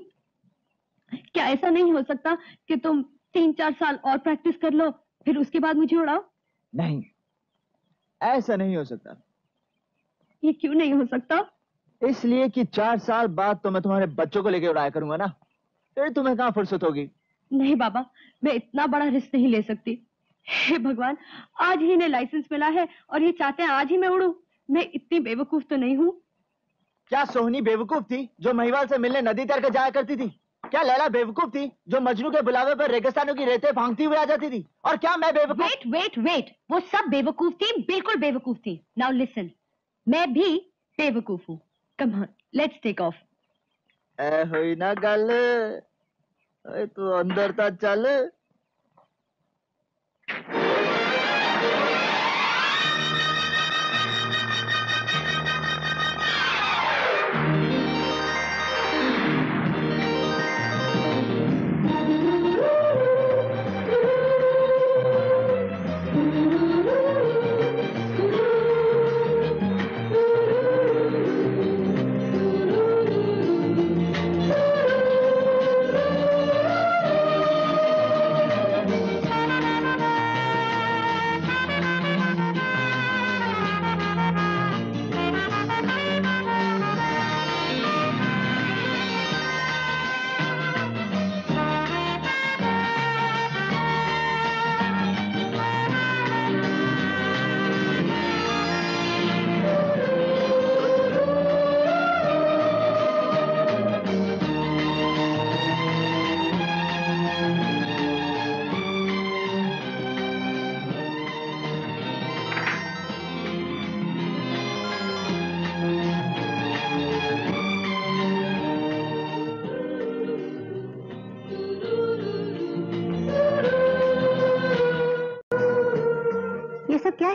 क्या ऐसा नहीं हो सकता कि तुम तीन चार साल और प्रैक्टिस कर लो, फिर उसके बाद मुझे उड़ाओ? नहीं, ऐसा नहीं हो सकता। ये क्यों नहीं हो सकता? इसलिए कि चार साल बाद तो मैं तुम्हारे बच्चों को लेकर उड़ाया करूंगा ना, फिर तुम्हें कहाँ फुर्सत होगी। नहीं बाबा, मैं इतना बड़ा रिस्क नहीं ले सकती। हे भगवान, आज ही ने लाइसेंस मिला है और ये चाहते हैं आज ही मैं उड़ू। मैं इतनी बेवकूफ तो नहीं हूँ। क्या सोहनी बेवकूफ थी जो महिवाल से मिलने नदी तैर कर जाया करती थी? क्या लैला बेवकूफ थी जो मजनू के बुलावे पर रेगिस्तानों की रेतें फांगती हुई आ जाती थी? और क्या मैं बेवकूफ? वेट वेट वेट, वो सब बेवकूफ थी, बिल्कुल बेवकूफ थी। नाउ लिसन, मैं भी बेवकूफ हूँ। Come on, let's take off. ऐ होई ना गल, ऐ तू अंदर ता चल।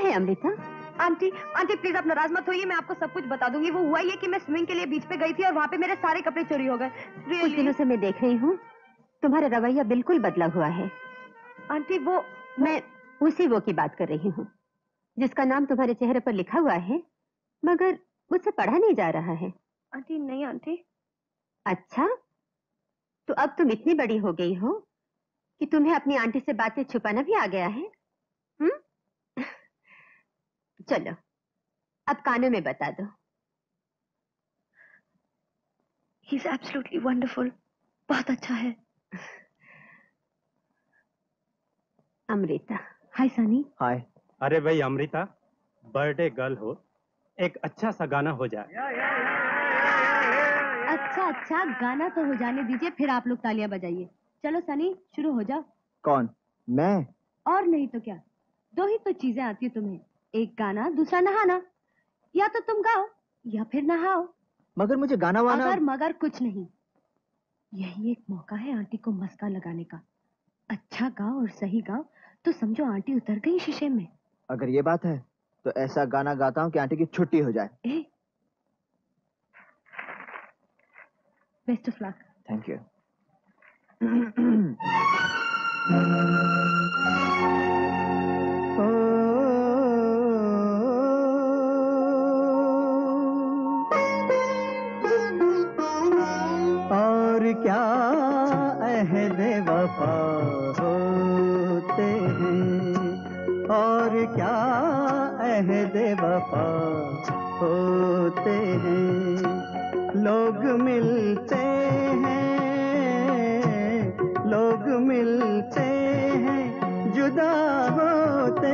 है अमृता? आंटी आंटी प्लीज आप नाराज मत होइए, मैं आपको सब कुछ बता दूंगी। वो हुआ ये कि मैं स्विमिंग के लिए बीच पे गई थी और वहाँ पे मेरे सारे कपड़े चोरी हो गए। कुछ दिनों से मैं देख रही हूँ तुम्हारा रवैया बिल्कुल बदला हुआ है। आंटी वो मैं उसी वो की बात कर रही हूँ जिसका नाम तुम्हारे चेहरे पर लिखा हुआ है मगर मुझसे पढ़ा नहीं जा रहा है। आंटी नहीं आंटी। अच्छा तो अब तुम इतनी बड़ी हो गई हो कि तुम्हें अपनी आंटी से बातें छुपाना भी आ गया है। हम्म चलो अब कानों में बता दो। He is absolutely wonderful, बहुत अच्छा है। अमृता। हाय सनी। हाय। अरे भाई अमृता, बर्थडे गर्ल हो, एक अच्छा सा गाना हो जाए। या, या, या, या, या, या। अच्छा अच्छा गाना तो हो जाने दीजिए, फिर आप लोग तालियां बजाइए। चलो सनी शुरू हो जाओ। कौन? मैं? और नहीं तो क्या, दो ही तो चीजें आती है तुम्हें, एक गाना दूसरा नहाना। या तो तुम गाओ या फिर नहाओ। मगर मुझे गाना वाना। अगर मगर कुछ नहीं, यही एक मौका है आंटी को मस्का लगाने का। अच्छा गाओ और सही गाओ तो समझो आंटी उतर गई शीशे में। अगर ये बात है तो ऐसा गाना गाता हूँ कि आंटी की छुट्टी हो जाए। ए? Best of luck. Thank you. और क्या अहदे वफा होते हैं, और क्या अहदे वफा होते हैं। लोग मिलते हैं, लोग मिलते हैं, जुदा होते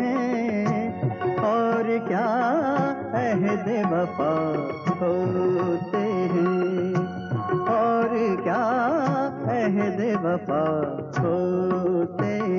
हैं। और क्या अहदे वफा होते हैं, और क्या अहदे वफा होते हैं।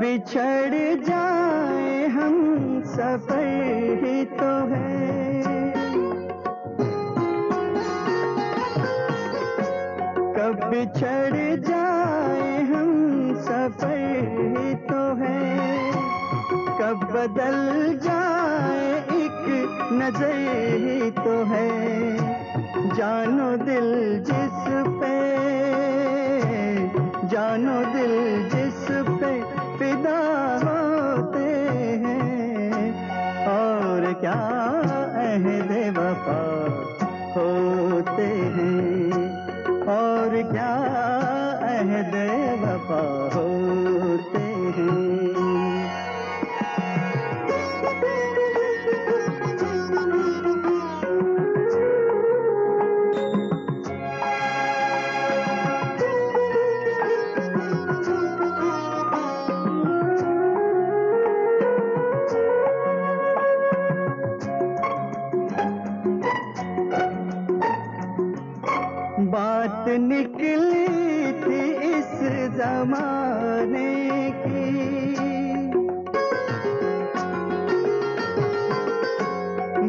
बिछड़ जाए हम सफर ही तो है, कब बिछड़ जाए हम सफर ही तो है। कब बदल जाए एक नजर ही तो है। जानो दिल जिस पे, जानो दिल जिस पे फिदा होते हैं। और क्या अहदे वफा होते हैं, और क्या अहदे वफा होते हैं। बात निकली थी इस जमाने की,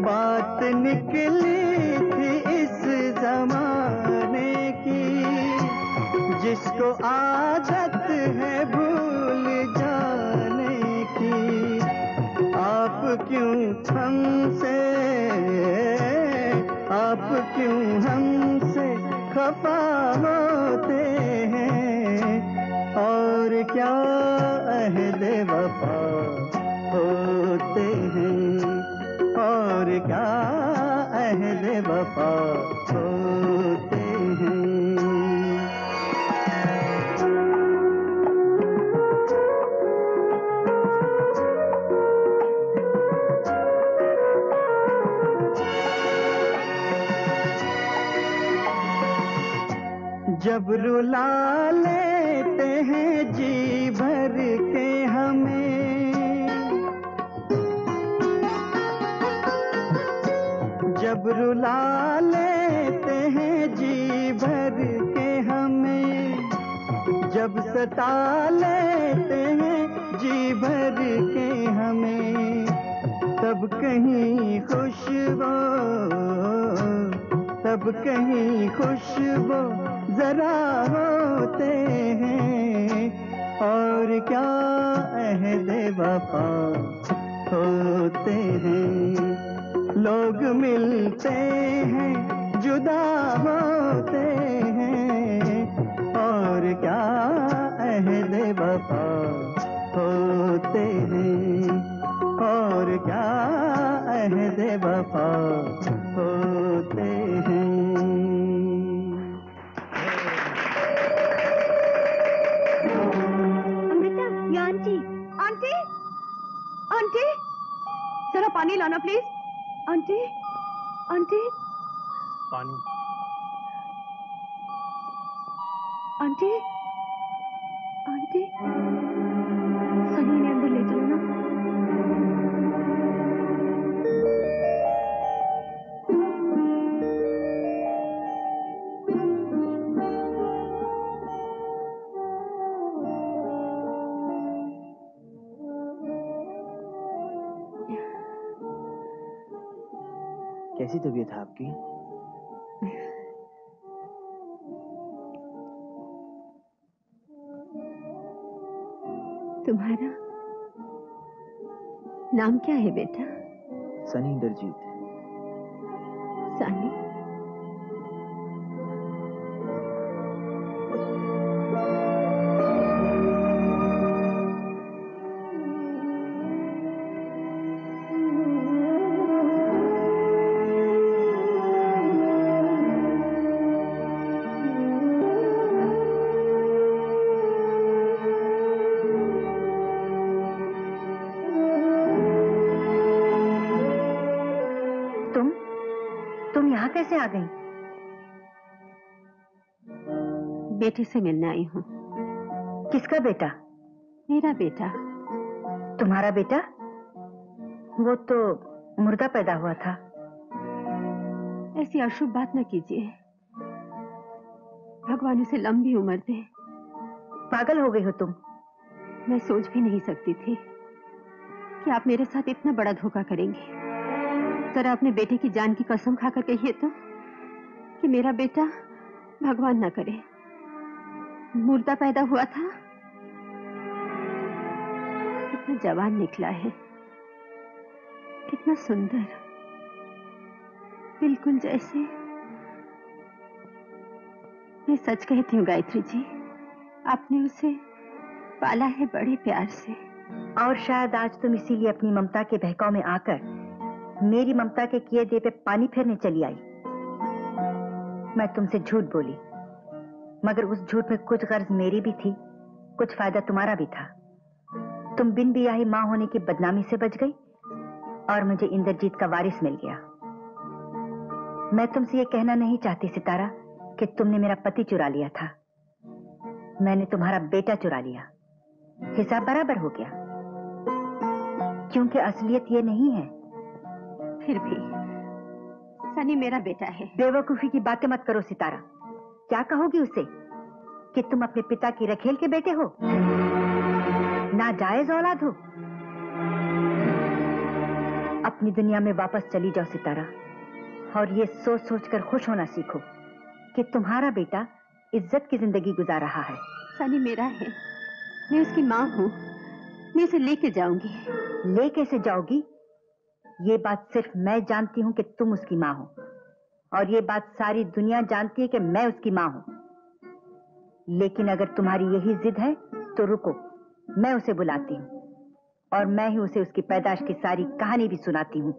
बात निकली थी इस जमाने की। जिसको आदत है भूल जाने की, आप क्यों हमसे, आप क्यों हमसे खफा होते हैं। और क्या अहदे वफा होते हैं, और क्या अहदे वफा होते हैं। जब रुला लेते हैं जी भर के हमें, जब रुला लेते हैं जी भर के हमें, जब सता लेते हैं जी भर के हमें, तब कहीं खुशबो, तब कहीं खुशबो जरा होते हैं, और क्या अहदे वफा होते हैं। लोग मिलते हैं जुदा होते हैं, और क्या अहदे वफा होते हैं, और क्या अहदे वफा होते हैं। अमृता, ये आंटी, आंटी, आंटी, जरा पानी लाना प्लीज। आंटी, आंटी, पानी। आंटी, आंटी, सनी ने अंदर ले चलो ना। कैसी तबीयत है आपकी? तुम्हारा नाम क्या है बेटा? सनी इंद्रजीत। सनी, कैसे आ गई? बेटे से मिलने आई हूँ। किसका बेटा? मेरा बेटा। तुम्हारा बेटा? वो तो मुर्दा पैदा हुआ था। ऐसी अशुभ बात न कीजिए, भगवान उसे लंबी उम्र दे। पागल हो गई हो तुम। मैं सोच भी नहीं सकती थी कि आप मेरे साथ इतना बड़ा धोखा करेंगे। जरा अपने बेटे की जान की कसम खाकर कहिए तो कि मेरा बेटा, भगवान ना करे, मुर्दा पैदा हुआ था। कितना जवान निकला है, कितना सुंदर, बिल्कुल जैसे। मैं सच कहती हूँ गायत्री जी, आपने उसे पाला है बड़े प्यार से। और शायद आज तुम इसीलिए अपनी ममता के बहकाव में आकर मेरी ममता के किए दे पे पानी फेरने चली आई। मैं तुमसे झूठ बोली, मगर उस झूठ में कुछ गर्ज मेरी भी थी, कुछ फायदा तुम्हारा भी था। तुम बिन बियाही माँ होने की बदनामी से बच गई और मुझे इंद्रजीत का वारिस मिल गया। मैं तुमसे ये कहना नहीं चाहती सितारा कि तुमने मेरा पति चुरा लिया था, मैंने तुम्हारा बेटा चुरा लिया। हिसाब बराबर हो गया, क्योंकि असलियत ये नहीं है। फिर भी सनी मेरा बेटा है। बेवकूफी की बातें मत करो सितारा। क्या कहोगी उसे कि तुम अपने पिता की रखेल के बेटे हो, नाजायज औलाद हो। अपनी दुनिया में वापस चली जाओ सितारा, और ये सोच सोच कर खुश होना सीखो कि तुम्हारा बेटा इज्जत की जिंदगी गुजार रहा है। सनी मेरा है, मैं उसकी माँ हूँ, मैं उसे लेके जाऊंगी। ले कैसे जाओगी? ये बात सिर्फ मैं जानती हूँ कि तुम उसकी माँ हो, और ये बात सारी दुनिया जानती है कि मैं उसकी माँ हूँ। लेकिन अगर तुम्हारी यही जिद है तो रुको, मैं उसे बुलाती हूँ और मैं ही उसे उसकी पैदाश की सारी कहानी भी सुनाती हूँ।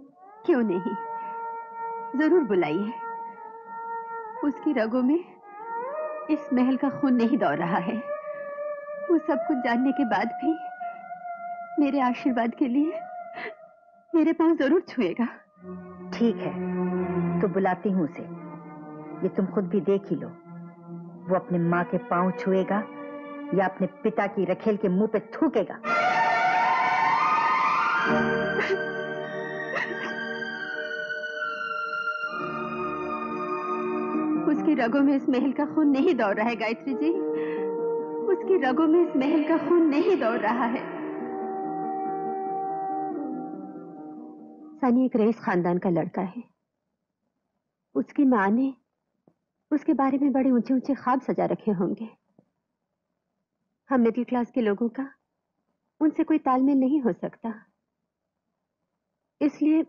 क्यों नहीं, जरूर बुलाइए। उसकी रगों में इस महल का खून नहीं दौड़ रहा है। वो सब कुछ जानने के बाद भी मेरे आशीर्वाद के लिए मेरे पाँव जरूर छुएगा। ठीक है, तो बुलाती हूँ उसे। ये तुम खुद भी देख ही लो, वो अपने माँ के पाँव छुएगा या अपने पिता की रखेल के मुंह पे थूकेगा। उसकी रगों में इस महल का खून नहीं दौड़ रहा है गायत्री जी, उसकी रगों में इस महल का खून नहीं दौड़ रहा है। सनी एक रईस खानदान का लड़का है, उसकी माँ ने उसके बारे में बड़े ऊंचे ऊंचे ख्वाब सजा रखे होंगे। हम मिडिल क्लास के लोगों का उनसे कोई तालमेल नहीं हो सकता, इसलिए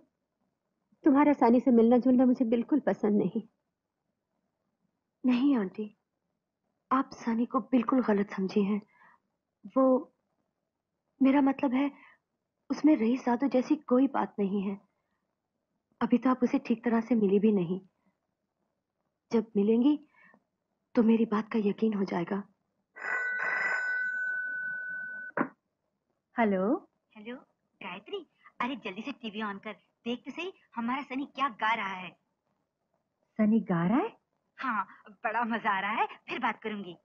तुम्हारा सनी से मिलना जुलना मुझे बिल्कुल पसंद नहीं। नहीं आंटी, आप सनी को बिल्कुल गलत समझी हैं। वो, मेरा मतलब है, उसमें रईस जादू जैसी कोई बात नहीं है। अभी तो आप उसे ठीक तरह से मिली भी नहीं, जब मिलेंगी तो मेरी बात का यकीन हो जाएगा। हेलो हेलो गायत्री, अरे जल्दी से टीवी ऑन कर, देख तो सही हमारा सनी क्या गा रहा है। सनी गा रहा है? हाँ, बड़ा मजा आ रहा है, फिर बात करूंगी।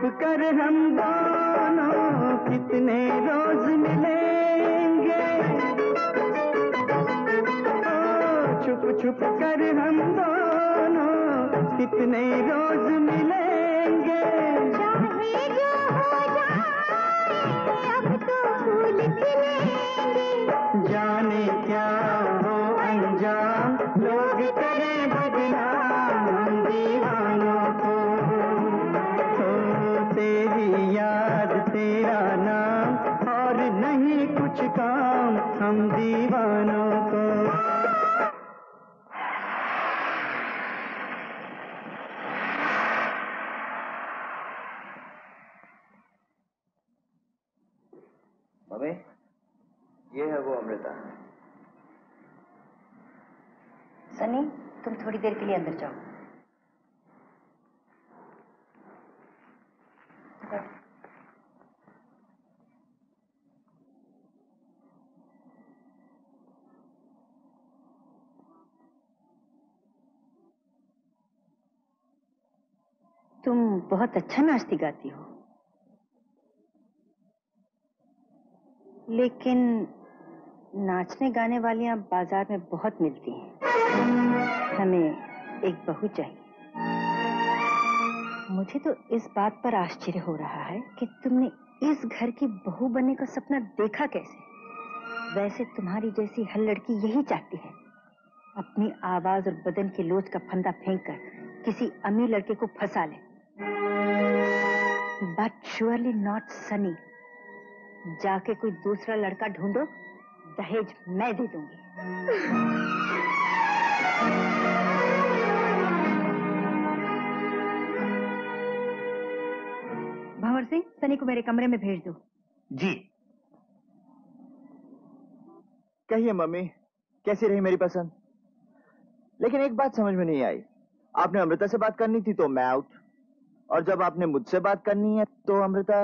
छुप कर हम दोनों कितने रोज मिलेंगे, ओ छुप छुप कर हम दोनों कितने रोज मिलेंगे। चाहे जो हो जाए अब तो भूल मिलेंगे, जाने क्या हो अंजाम लोग करें बदनाम हम दीवानों को। तेरी याद तेरा नाम और नहीं कुछ काम हम दीवानों को। बबे, ये है वो अमृता। सनी, तुम थोड़ी देर के लिए अंदर जाओ। तुम बहुत अच्छा नाचती गाती हो, लेकिन नाचने गाने वालियां बाजार में बहुत मिलती हैं। हमें एक बहू चाहिए। मुझे तो इस बात पर आश्चर्य हो रहा है कि तुमने इस घर की बहू बनने का सपना देखा कैसे। वैसे तुम्हारी जैसी हर लड़की यही चाहती है, अपनी आवाज और बदन की लोच का फंदा फेंककर किसी अमीर लड़के को फंसा ले। But surely not Sunny. जाके कोई दूसरा लड़का ढूंढो, दहेज मैं दे दूंगी। सिंह, सनी को मेरे कमरे में भेज दो। जी। कहिए मम्मी, कैसी रही मेरी पसंद? लेकिन एक बात समझ में नहीं आई, आपने अमृता से बात करनी थी तो मैं आउट, और जब आपने मुझसे बात करनी है तो अमृता,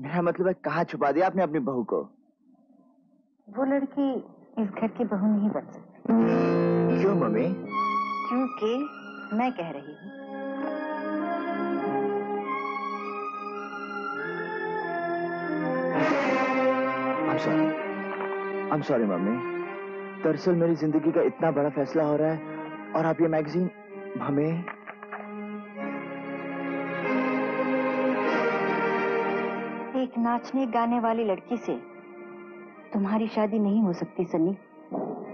मेरा मतलब है कहाँ छुपा दिया आपने अपनी बहू को? वो लड़की इस घर की बहू नहीं बन सकती। क्यों मम्मी? क्योंकि मैं कह रही हूँ। I'm sorry. I'm sorry, mummy. दरअसल मेरी जिंदगी का इतना बड़ा फैसला हो रहा है और आप ये मैगजीन हमें। एक नाचने गाने वाली लड़की से तुम्हारी शादी नहीं हो सकती सन्नी।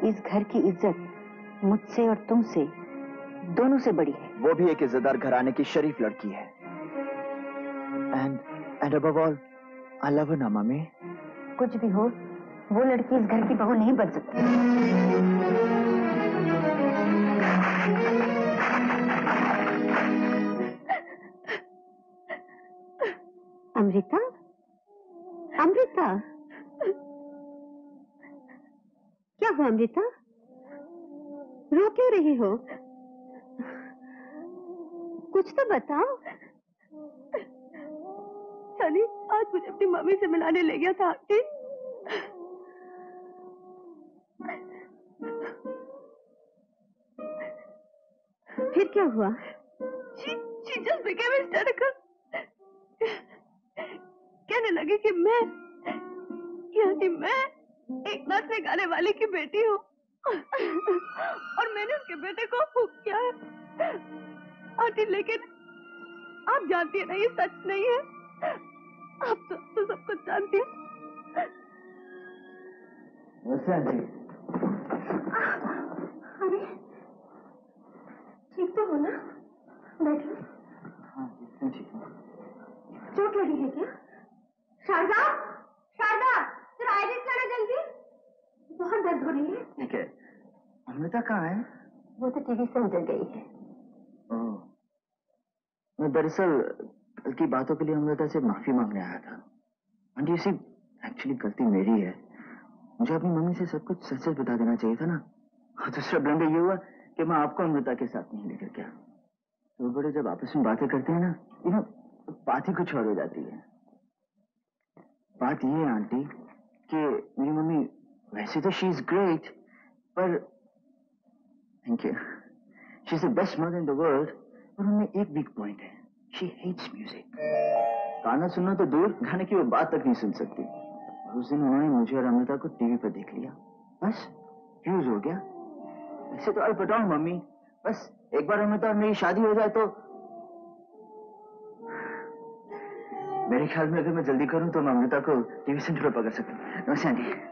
इस घर की इज्जत मुझसे और तुमसे दोनों से बड़ी है। वो भी एक इज्जतदार घराने की शरीफ लड़की है। And and above all, I love her ना मम्मी। कुछ भी हो, वो लड़की इस घर की बहू नहीं बन सकती। अमृता, अमृता, क्या हुआ अमृता? रो क्यों रही हो? कुछ तो बताओ। सनी आज मुझे अपनी मम्मी से मिलाने ले गया था आंटी। फिर क्या हुआ? she, she just became hysterical. कहने लगी कि मैं कि मैं एक नाचने गाने वाले की बेटी हूँ और मैंने उसके बेटे को फूंक किया है आंटी। लेकिन आप जानती है ना, ये सच नहीं है। आप तो, तो सब कुछ जानती हैं। वैसे आंटी, अरे ठीक तो हो ना? बैठिए। हाँ जी, ठीक हूँ। चोट लगी है क्या? शारदा, शारदा, तेरा आईलेट लाना जल्दी। बहुत दर्द हो रही है। ठीक है। अमृता कहाँ है? वो तो टीवी से उतर गई है। ओह, मैं दरअसल कल की बातों के लिए अमृता से माफी मांगने आया था आंटी। सी एक्चुअली गलती मेरी है, मुझे अपनी मम्मी से सब कुछ सच सच बता देना चाहिए था ना। और दूसरा ब्लंडर ये हुआ कि मैं आपको अमृता के साथ नहीं लेकर गया। तो बड़े जब आपस में बातें करते हैं ना, यू नो, बात ही कुछ और हो जाती है। बात ये है आंटी कि मेरी मम्मी वैसे तो शी इज ग्रेट, पर thank you, she is the best mother in the world, पर उनमें एक वीक पॉइंट है। She hates music. गाना सुनना तो दूर, गाने की वो बात तक नहीं सुन सकती। और उस दिन उन्होंने मुझे और अमृता को टीवी पर देख लिया, बस फ्यूज हो गया। ऐसे तो आई बताऊं मम्मी, बस एक बार अमृता और मेरी शादी हो जाए तो। मेरे ख्याल में अगर मैं जल्दी करूं तो मैं अमृता को टीवी सेंटर पर पकड़ सकती हूँ। नमस्ते आंटी।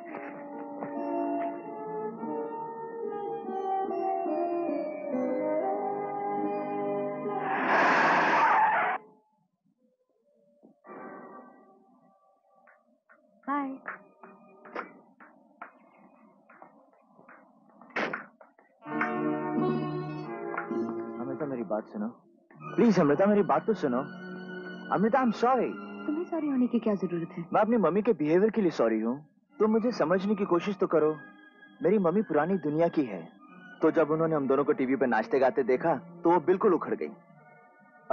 प्लीज अमृता मेरी बात तो सुनो। Amrita I am sorry. तुम्हें सॉरी होने की क्या जरूरत है? मैं अपनी मम्मी के बिहेवियर के लिए सॉरी हूँ। तुम मुझे समझने की कोशिश तो करो। मेरी मम्मी पुरानी दुनिया की है, तो जब उन्होंने हम दोनों को टीवी पर नाचते गाते देखा तो वो बिल्कुल उखड़ गई।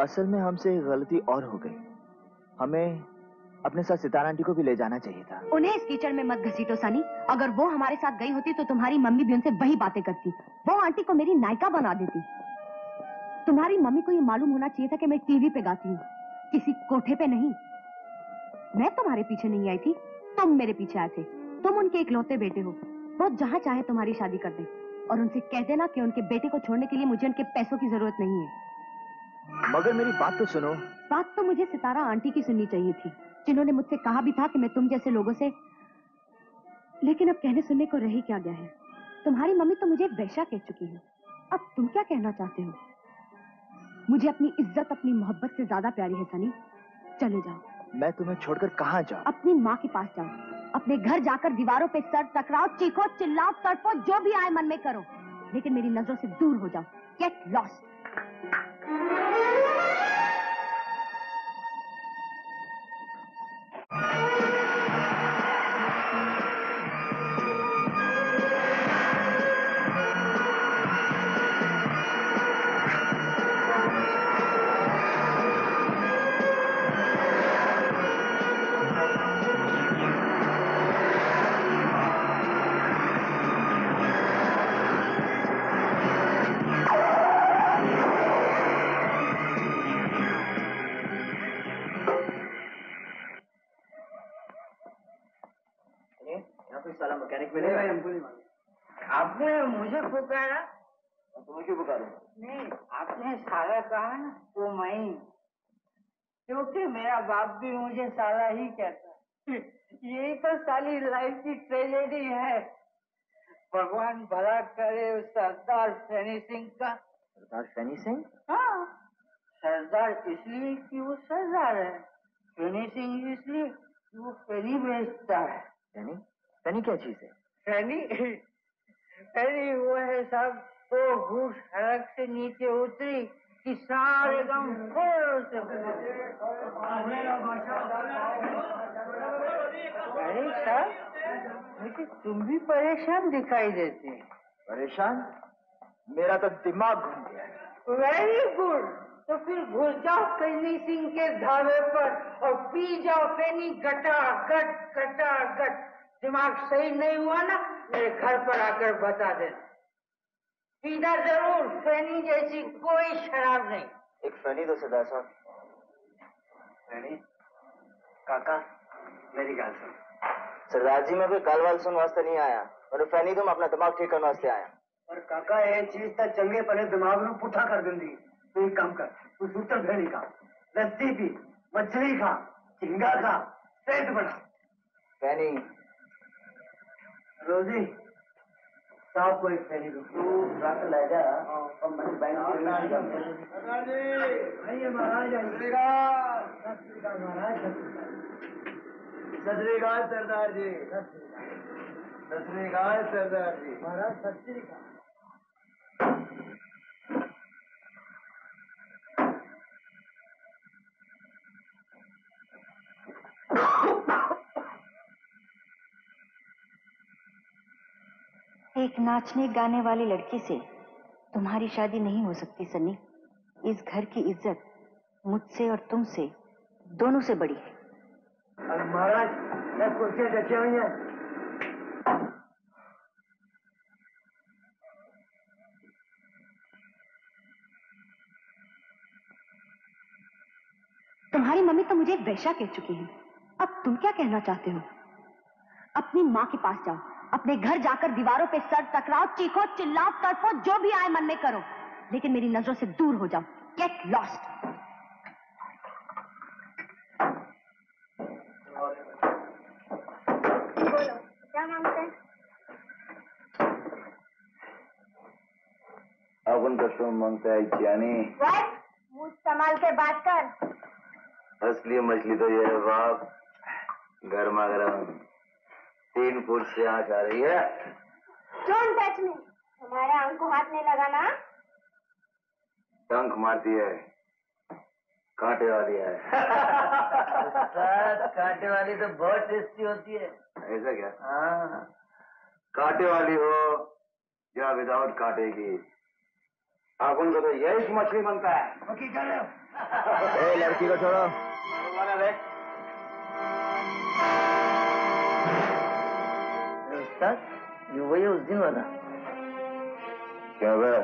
असल में हमसे गलती और हो गई। हमें अपने साथ सितारा आंटी को भी ले जाना चाहिए था। उन्हें इस कीचड़ में मत घसीटो सनी। अगर वो हमारे साथ गई होती तो तुम्हारी मम्मी भी उनसे वही बातें करती, वो आंटी को मेरी नायिका बना देती। तुम्हारी मम्मी को ये मालूम होना चाहिए था कि मैं टीवी पे गाती हूँ, किसी कोठे पे नहीं। मैं तुम्हारे पीछे नहीं आई थी, तुम मेरे पीछे आए थे। तुम उनके इकलौते बेटे हो, वो जहाँ चाहे तुम्हारी शादी कर दे। और उनसे कह देना कि उनके बेटे को छोड़ने के लिए मुझे उनके पैसों की जरूरत नहीं है। मगर मेरी बात तो सुनो। बात तो मुझे सितारा आंटी की सुननी चाहिए थी, जिन्होंने मुझसे कहा भी था कि मैं तुम जैसे लोगों से। लेकिन अब कहने सुनने को रही क्या गया है। तुम्हारी मम्मी तो मुझे वैश्या कह चुकी है, अब तुम क्या कहना चाहते हो? मुझे अपनी इज्जत अपनी मोहब्बत से ज्यादा प्यारी है सनी। चले जाओ। मैं तुम्हें छोड़कर कहाँ जाऊँ? अपनी माँ के पास जाओ, अपने घर जाकर दीवारों पे सर टकराओ, चीखो चिल्लाओ, तड़पो, जो भी आए मन में करो, लेकिन मेरी नजरों से दूर हो जाओ। Get lost. बाप भी मुझे साला ही कहता है। यही तो साली लाइफ की ट्रेजेडी है। भगवान भला करे उस सरदार सैनी सिंह का। सरदार सैनी सिंह? हाँ, सरदार इसलिए कि वो सरदार है, सैनी सिंह इसलिए कि वो सैनी बेचता है। सैनी? सैनी क्या चीज है? सैनी सैनी वो है साहब, वो घूस हड़क से नीचे उतरी कि सारे गांव फिर से। अरे साहब, मुझे तुम भी परेशान दिखाई देते। परेशान? मेरा तो दिमाग घूम गया। वेरी गुड, तो फिर घुस जाओ सैनी सिंह के धावे पर और पी जाओ सैनी गटा गट गटा गट। दिमाग सही नहीं हुआ ना, मेरे घर पर आकर बता देना। पीना जरूर, फैनी जैसी कोई शराब नहीं। एक फैनी तो सदा साहब। फैनी काका मेरी गाल सुन। सरदार जी मैं कोई गाल वाल सुन वास्ते नहीं आया, और फैनी तुम अपना दिमाग ठीक करने वास्ते आया। और काका ये चीज तो चंगे पले दिमाग में पुठा कर दूंगी। तू एक काम कर, तू सूत्र भेड़ी खा, लस्सी पी, मछली खा, झींगा खा, सेठ बना। फैनी रोजी साहब कोई फैनी तू रात ले जा और मैं बैंक में आ जाऊंगा। महाराज जी आइए, महाराज आइएगा। सत श्री अकाल महाराज। सत श्री अकाल सरदार जी। सत श्री अकाल सरदार जी। महाराज सत श्री अकाल। एक नाचने गाने वाली लड़की से तुम्हारी शादी नहीं हो सकती सनी। इस घर की इज्जत मुझसे और तुमसे दोनों से बड़ी है। महाराज मैं कुर्सियाँ रखी हुई हैं। तुम्हारी मम्मी तो मुझे वेश्या कह चुकी है, अब तुम क्या कहना चाहते हो? अपनी माँ के पास जाओ, अपने घर जाकर दीवारों पे सर टकराओ, चीखो, चिल्लाओ, तड़पो, जो भी आए मन में करो, लेकिन मेरी नजरों से दूर हो जाओ। Get lost. बोलो क्या मांगते हैं? अपन कसम मांगता है जाने। What? मुझ संभाल के बात कर। असली मछली तो ये है बाप, गर्मा गर्म तीन फुट से आँच आ रही है। Don't touch me, हमारे आंख को हाथ नहीं लगाना। टंक मारती है, कांटे वाली है। उस्ताद कांटे वाली तो बहुत टेस्टी होती है। ऐसा क्या? हाँ, कांटे वाली हो या विदाउट कांटे की, आगुन को तो यही मछली बनता है। मक्की कर रहे हो? ए लड़की को छोड़ो। उस्ताद ये वही उस दिन वाला क्या बे?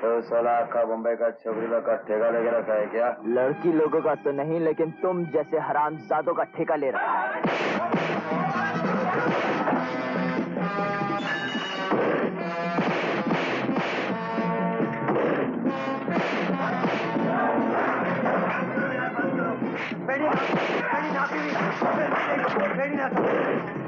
तो साला का बम्बई का छबरीला का ठेका लेके रखा है क्या? लड़की लोगों का तो नहीं, लेकिन तुम जैसे हरामजादों का ठेका ले रहा है। मेरी मेरी नाती मेरी नाती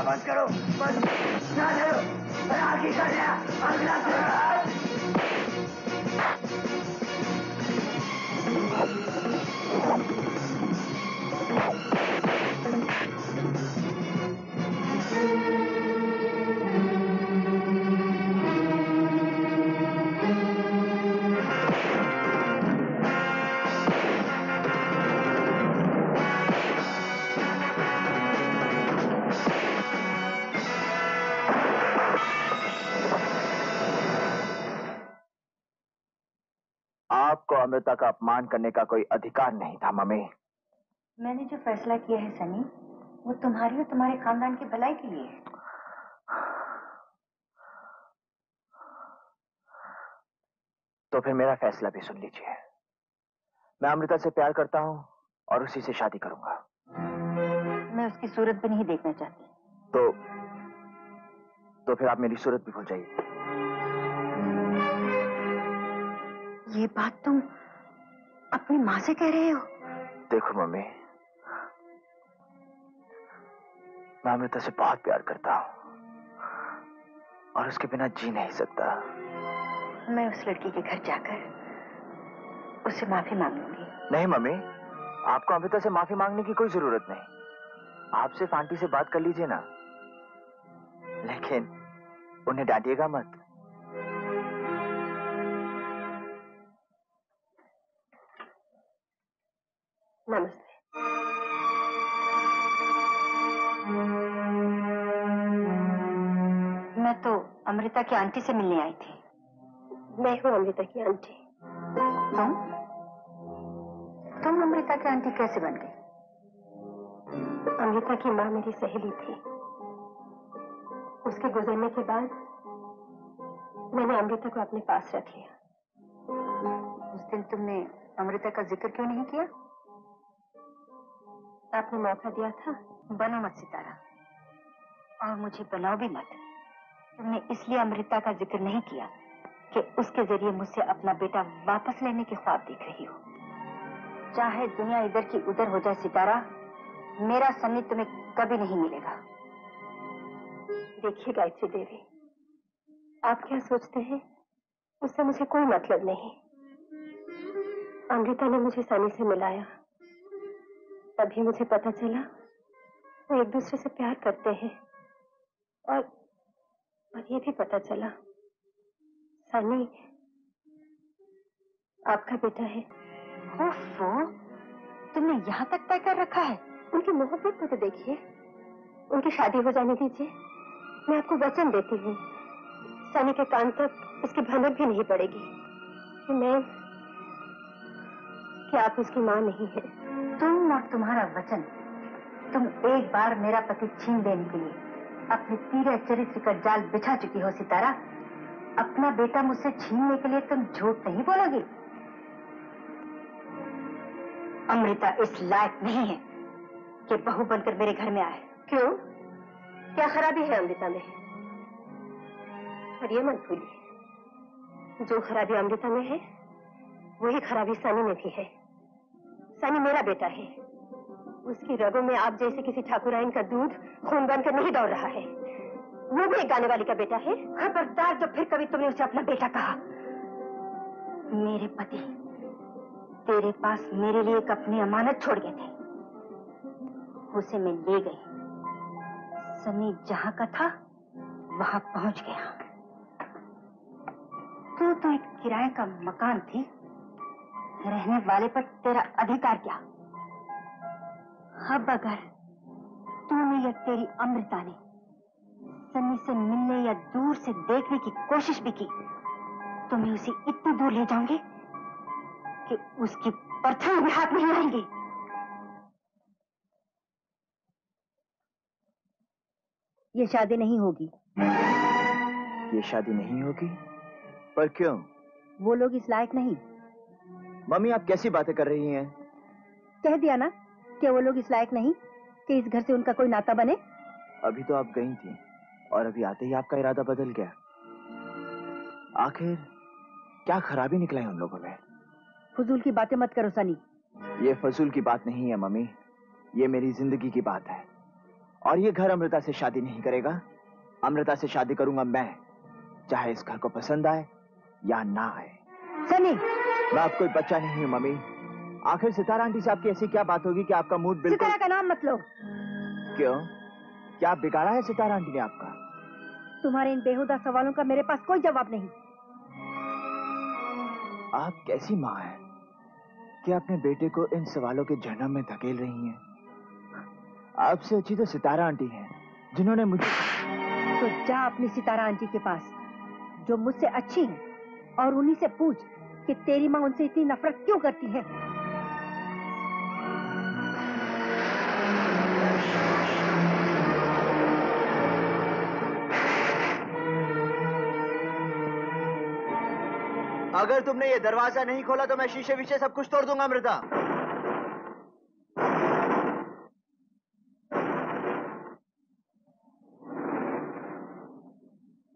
बंद करो बंद आगे कर रहा अगला आपको अमृता का अपमान करने का कोई अधिकार नहीं था मम्मी। मैंने जो फैसला किया है सनी, वो तुम्हारी और तुम्हारे खानदान की भलाई के लिए है। तो फिर मेरा फैसला भी सुन लीजिए। मैं अमृता से प्यार करता हूँ और उसी से शादी करूंगा। मैं उसकी सूरत भी नहीं देखना चाहती। तो, तो फिर आप मेरी सूरत भी भूल जाइए। ये बात तुम अपनी माँ से कह रहे हो? देखो मम्मी, मैं अमृता से बहुत प्यार करता हूँ और उसके बिना जी नहीं सकता। मैं उस लड़की के घर जाकर उससे माफी मांगूंगी। नहीं मम्मी, आपको अमृता से माफी मांगने की कोई जरूरत नहीं। आप सिर्फ आंटी से बात कर लीजिए ना, लेकिन उन्हें डांटिएगा मत। नमस्ते। मैं तो अमृता की आंटी से मिलने आई थी। मैं हूँ अमृता की आंटी। तुम? तुम अमृता की आंटी कैसे बन गई? अमृता की माँ मेरी सहेली थी। उसके गुजरने के बाद मैंने अमृता को अपने पास रख लिया। उस दिन तुमने अमृता का जिक्र क्यों नहीं किया? आपने मौका दिया था। बनो मत सितारा, और मुझे बनाओ भी मत। तुमने इसलिए अमृता का जिक्र नहीं किया कि उसके जरिए मुझसे अपना बेटा वापस लेने के ख्वाब देख रही हो। चाहे दुनिया इधर की उधर हो जाए सितारा, मेरा सनी तुम्हें कभी नहीं मिलेगा। देखिए गायत्री देवी, आप क्या सोचते हैं उससे मुझे कोई मतलब नहीं। अमृता ने मुझे सनी से मिलाया, तभी मुझे पता चला वो एक दूसरे से प्यार करते हैं, और और ये भी पता चला सन्नी आपका बेटा है। ओफो, तुमने यहाँ तक तय कर रखा है। उनकी मोहब्बत को तो देखिए, उनकी शादी हो जाने दीजिए। मैं आपको वचन देती हूँ, सनी के कान तक इसकी भनक भी नहीं पड़ेगी कि मैं कि आप उसकी माँ नहीं है। तुम और तुम्हारा वचन, तुम एक बार मेरा पति छीन लेने के लिए अपने तीर चरित्र का जाल बिछा चुकी हो सितारा। अपना बेटा मुझसे छीनने के लिए तुम झूठ नहीं बोलोगी। अमृता इस लायक नहीं है कि बहू बनकर मेरे घर में आए। क्यों, क्या खराबी है अमृता में? और ये मत भूलिए, जो खराबी अमृता में है वही खराबी सनी में भी है। सनी मेरा बेटा है, उसकी रगों में आप जैसे किसी ठाकुराइन का दूध खून बनकर नहीं दौड़ रहा है। वो भी एक गाने वाली का बेटा है। खबरदार जब फिर कभी तुमने उसे अपना बेटा कहा। मेरे पति तेरे पास मेरे लिए एक अपनी अमानत छोड़ गए थे, उसे मैं ले गई। सनी जहां का था वहां पहुंच गया। तू तो एक किराए का मकान थी, रहने वाले पर तेरा अधिकार क्या? अब अगर तूने या तेरी अमृता ने सनी से मिलने या दूर से देखने की कोशिश भी की तो मैं उसे इतनी दूर ले जाऊंगी कि उसकी परछाई भी हाथ नहीं आएगी। ये शादी नहीं होगी। ये शादी नहीं होगी? पर क्यों? वो लोग इस लायक नहीं। मम्मी आप कैसी बातें कर रही हैं? कह दिया ना कि वो लोग इस लायक नहीं कि इस घर से उनका कोई नाता बने। अभी तो आप गई थी और अभी आते ही आपका इरादा बदल गया। आखिर क्या खराबी निकला है उन लोगों में? फजूल की बातें मत करो सनी। ये फजूल की बात नहीं है मम्मी, ये मेरी जिंदगी की बात है। और ये घर अमृता से शादी नहीं करेगा। अमृता से शादी करूंगा मैं, चाहे इस घर को पसंद आए या ना आए। सनी मैं आप कोई बच्चा नहीं हूँ मम्मी। आखिर सितारा आंटी से आपकी ऐसी क्या बात होगी कि आपका मूड बिल्कुल? सितारा का नाम मत लो। क्यों, क्या बिगाड़ा है सितारा आंटी ने आपका? तुम्हारे इन बेहुदा सवालों का मेरे पास कोई जवाब नहीं। आप कैसी माँ है कि अपने बेटे को इन सवालों के जहन्नम में धकेल रही हैं? आपसे अच्छी तो सितारा आंटी हैं, जिन्होंने मुझे तो जा अपनी सितारा आंटी के पास जो मुझसे अच्छी है और उन्हीं से पूछ कि तेरी माँ उनसे इतनी नफरत क्यों करती है। अगर तुमने ये दरवाजा नहीं खोला तो मैं शीशे विशे सब कुछ तोड़ दूंगा अमृता।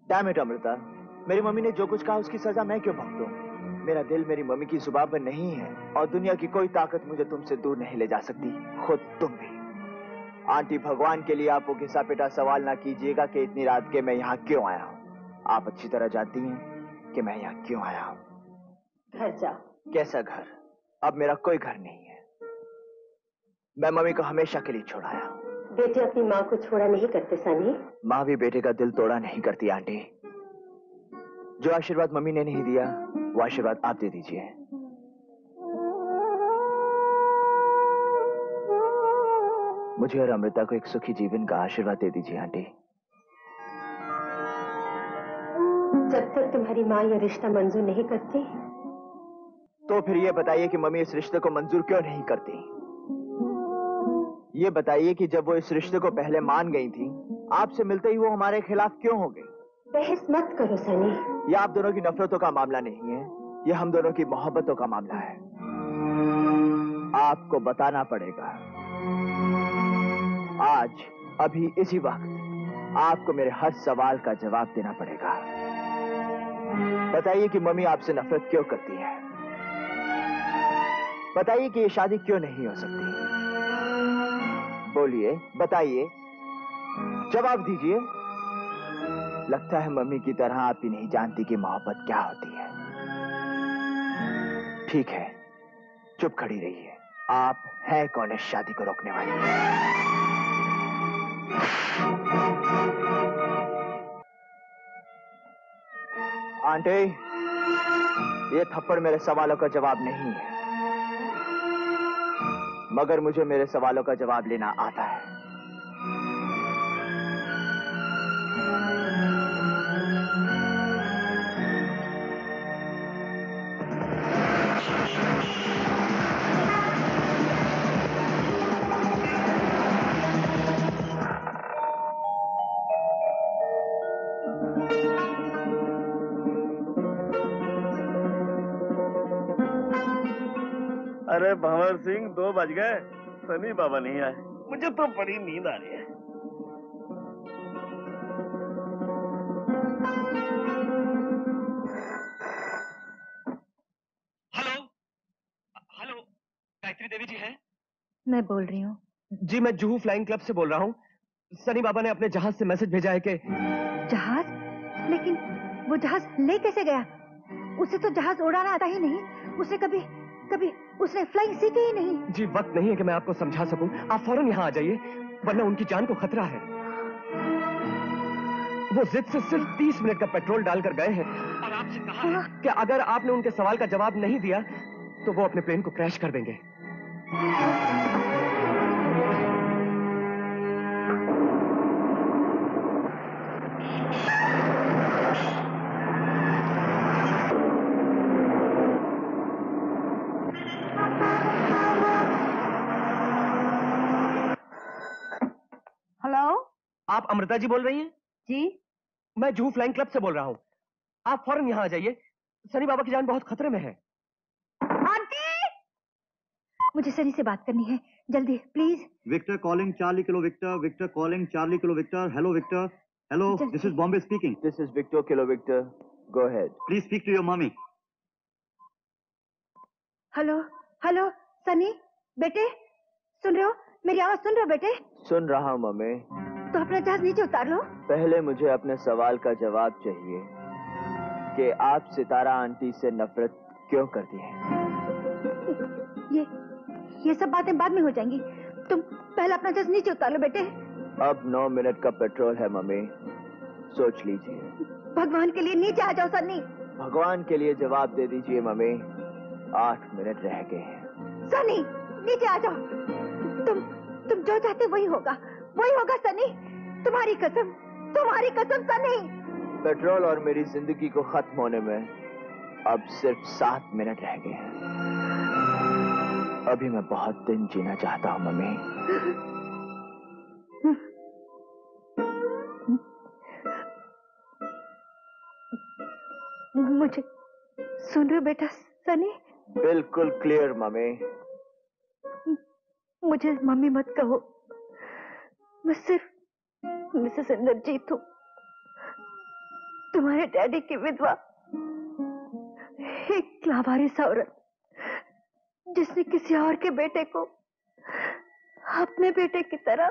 डैम इट अमृता, मेरी मम्मी ने जो कुछ कहा उसकी सजा मैं क्यों भुगतूं? मेरा दिल मेरी मम्मी की जुबान पर नहीं है और दुनिया की कोई ताकत मुझे तुमसे दूर नहीं ले जा सकती, खुद तुम भी। आंटी भगवान के लिए आप वो घिसा पिटा सवाल ना कीजिएगा कि इतनी रात के मैं यहाँ क्यों आया हूँ। आप अच्छी तरह जानती हैं कि मैं यहाँ क्यों आया हूँ। घर जाओ। कैसा घर? अब मेरा कोई घर नहीं है। मैं मम्मी को हमेशा के लिए छोड़ आया हूँ। बेटे अपनी माँ को छोड़ा नहीं करते सनी। माँ भी बेटे का दिल तोड़ा नहीं करती आंटी। जो आशीर्वाद मम्मी ने नहीं दिया वो आशीर्वाद आप दे दीजिए। मुझे और अमृता को एक सुखी जीवन का आशीर्वाद दे दीजिए आंटी। जब तक तुम्हारी माँ ये रिश्ता मंजूर नहीं करती। तो फिर ये बताइए कि मम्मी इस रिश्ते को मंजूर क्यों नहीं करती? ये बताइए कि जब वो इस रिश्ते को पहले मान गई थी, आपसे मिलते ही वो हमारे खिलाफ क्यों हो गई? बहस मत करो सनी। यह आप दोनों की नफरतों का मामला नहीं है, यह हम दोनों की मोहब्बतों का मामला है। आपको बताना पड़ेगा। आज अभी इसी वक्त आपको मेरे हर सवाल का जवाब देना पड़ेगा। बताइए कि मम्मी आपसे नफरत क्यों करती है? बताइए कि ये शादी क्यों नहीं हो सकती? बोलिए, बताइए, जवाब दीजिए। लगता है मम्मी की तरह आप ही नहीं जानती कि मोहब्बत क्या होती है। ठीक है, चुप खड़ी रहिए। आप हैं कौन इस शादी को रोकने वाले? आंटी, ये थप्पड़ मेरे सवालों का जवाब नहीं है, मगर मुझे मेरे सवालों का जवाब लेना आता है। अरे भंवर सिंह, दो बज गए, सनी बाबा नहीं आए। मुझे तो बड़ी नींद आ रही है। हेलो हेलो, गायत्री देवी जी हैं? मैं बोल रही हूँ जी। मैं जुहू फ्लाइंग क्लब से बोल रहा हूँ। सनी बाबा ने अपने जहाज से मैसेज भेजा है कि जहाज? लेकिन वो जहाज ले कैसे गया? उसे तो जहाज उड़ाना आता ही नहीं। उसे कभी कभी उसने फ्लाइंग सीखी ही नहीं। जी वक्त नहीं है कि मैं आपको समझा सकूं। आप फौरन यहाँ आ जाइए, वरना उनकी जान को खतरा है। वो जिद से सिर्फ तीस मिनट का पेट्रोल डालकर गए हैं और आपसे कहा है कि अगर आपने उनके सवाल का जवाब नहीं दिया तो वो अपने प्लेन को क्रैश कर देंगे। आप अमृता जी बोल रही हैं? जी। मैं जुहू फ्लाइंग क्लब से बोल रहा हूँ। आप फौरन यहाँ आ जाइए, सनी बाबा की जान बहुत खतरे में है। आंटी, मुझे सनी से बात करनी है, जल्दी please. Victor calling Charlie kilo Victor, Victor calling Charlie kilo Victor. Hello Victor. Hello, this is Bombay speaking. This is Victor kilo Victor, go ahead, please speak to your mummy. Hello hello, Sunny बेटे, सुन रहे हो मेरी आवाज? सुन रहे हो बेटे? सुन रहा हूँ मम्मी। तो अपना जहाज नीचे उतार लो। पहले मुझे अपने सवाल का जवाब चाहिए कि आप सितारा आंटी से नफरत क्यों करती हैं? ये ये सब बातें बाद में हो जाएंगी, तुम पहले अपना जहाज नीचे उतार लो बेटे। अब नौ मिनट का पेट्रोल है मम्मी, सोच लीजिए। भगवान के लिए नीचे आ जाओ सनी। भगवान के लिए जवाब दे दीजिए मम्मी, आठ मिनट रह गए हैं। सनी नीचे आ जाओ, तुम तुम जो चाहते वही होगा, वही होगा सनी, तुम्हारी कसम, तुम्हारी कसम सनी। पेट्रोल और मेरी जिंदगी को खत्म होने में अब सिर्फ सात मिनट रह गए हैं। अभी मैं बहुत दिन जीना चाहता हूँ मम्मी। मुझे सुन रहे हो बेटा सनी? बिल्कुल क्लियर मम्मी। मुझे मम्मी मत कहो, मैं सिर्फ मिसेस इंद्रजीत हूँ, तुम्हारे डैडी की विधवा, एक लावारिस औरत जिसने किसी और के बेटे को अपने बेटे की तरह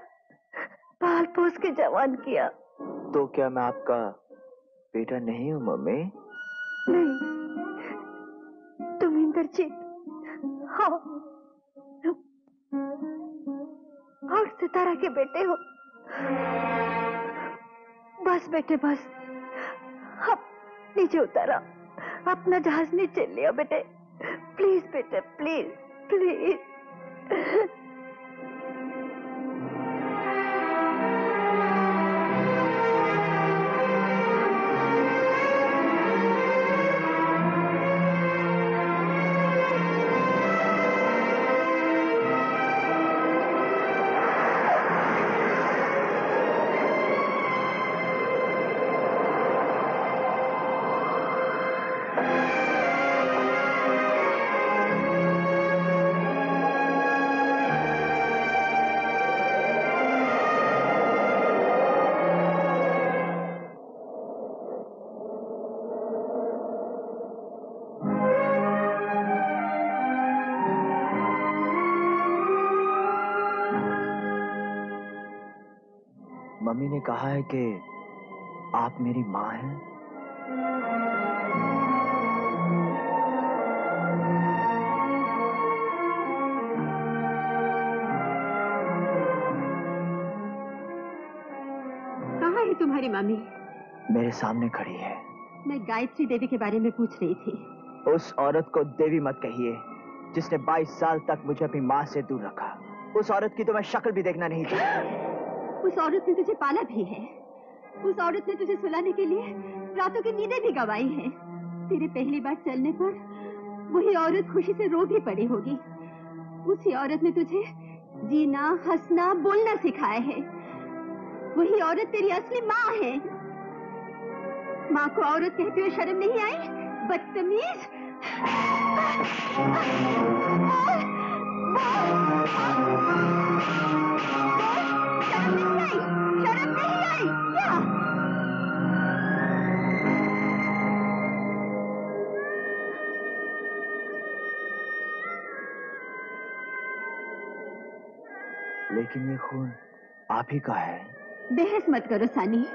पाल पोस के जवान किया। तो क्या मैं आपका बेटा नहीं हूँ मम्मी? नहीं, तुम इंद्रजीत। हाँ, और सितारा के बेटे हो। बस बेटे बस, अब नीचे उतारा, अपना जहाज नीचे लिया बेटे, प्लीज बेटे प्लीज प्लीज। मम्मी ने कहा है कि आप मेरी माँ हैं। कहाँ है तुम्हारी मम्मी? मेरे सामने खड़ी है। मैं गायत्री देवी के बारे में पूछ रही थी। उस औरत को देवी मत कहिए जिसने बाईस साल तक मुझे अपनी माँ से दूर रखा। उस औरत की तो मैं शक्ल भी देखना नहीं चाहती। उस औरत ने तुझे पाला भी है। उस औरत ने तुझे सुलाने के लिए रातों की नींदें भी गवाई हैं। तेरे पहली बार चलने पर वही औरत खुशी से रो भी पड़ी होगी। उसी औरत ने तुझे जीना, हंसना, बोलना सिखाया है। वही औरत तेरी असली माँ है। माँ को औरत कहते हुए शर्म नहीं आई, बदतमीज। शर्म नहीं आई, शर्म नहीं आई क्या? लेकिन ये खून आप ही का है। बहस मत करो सानी,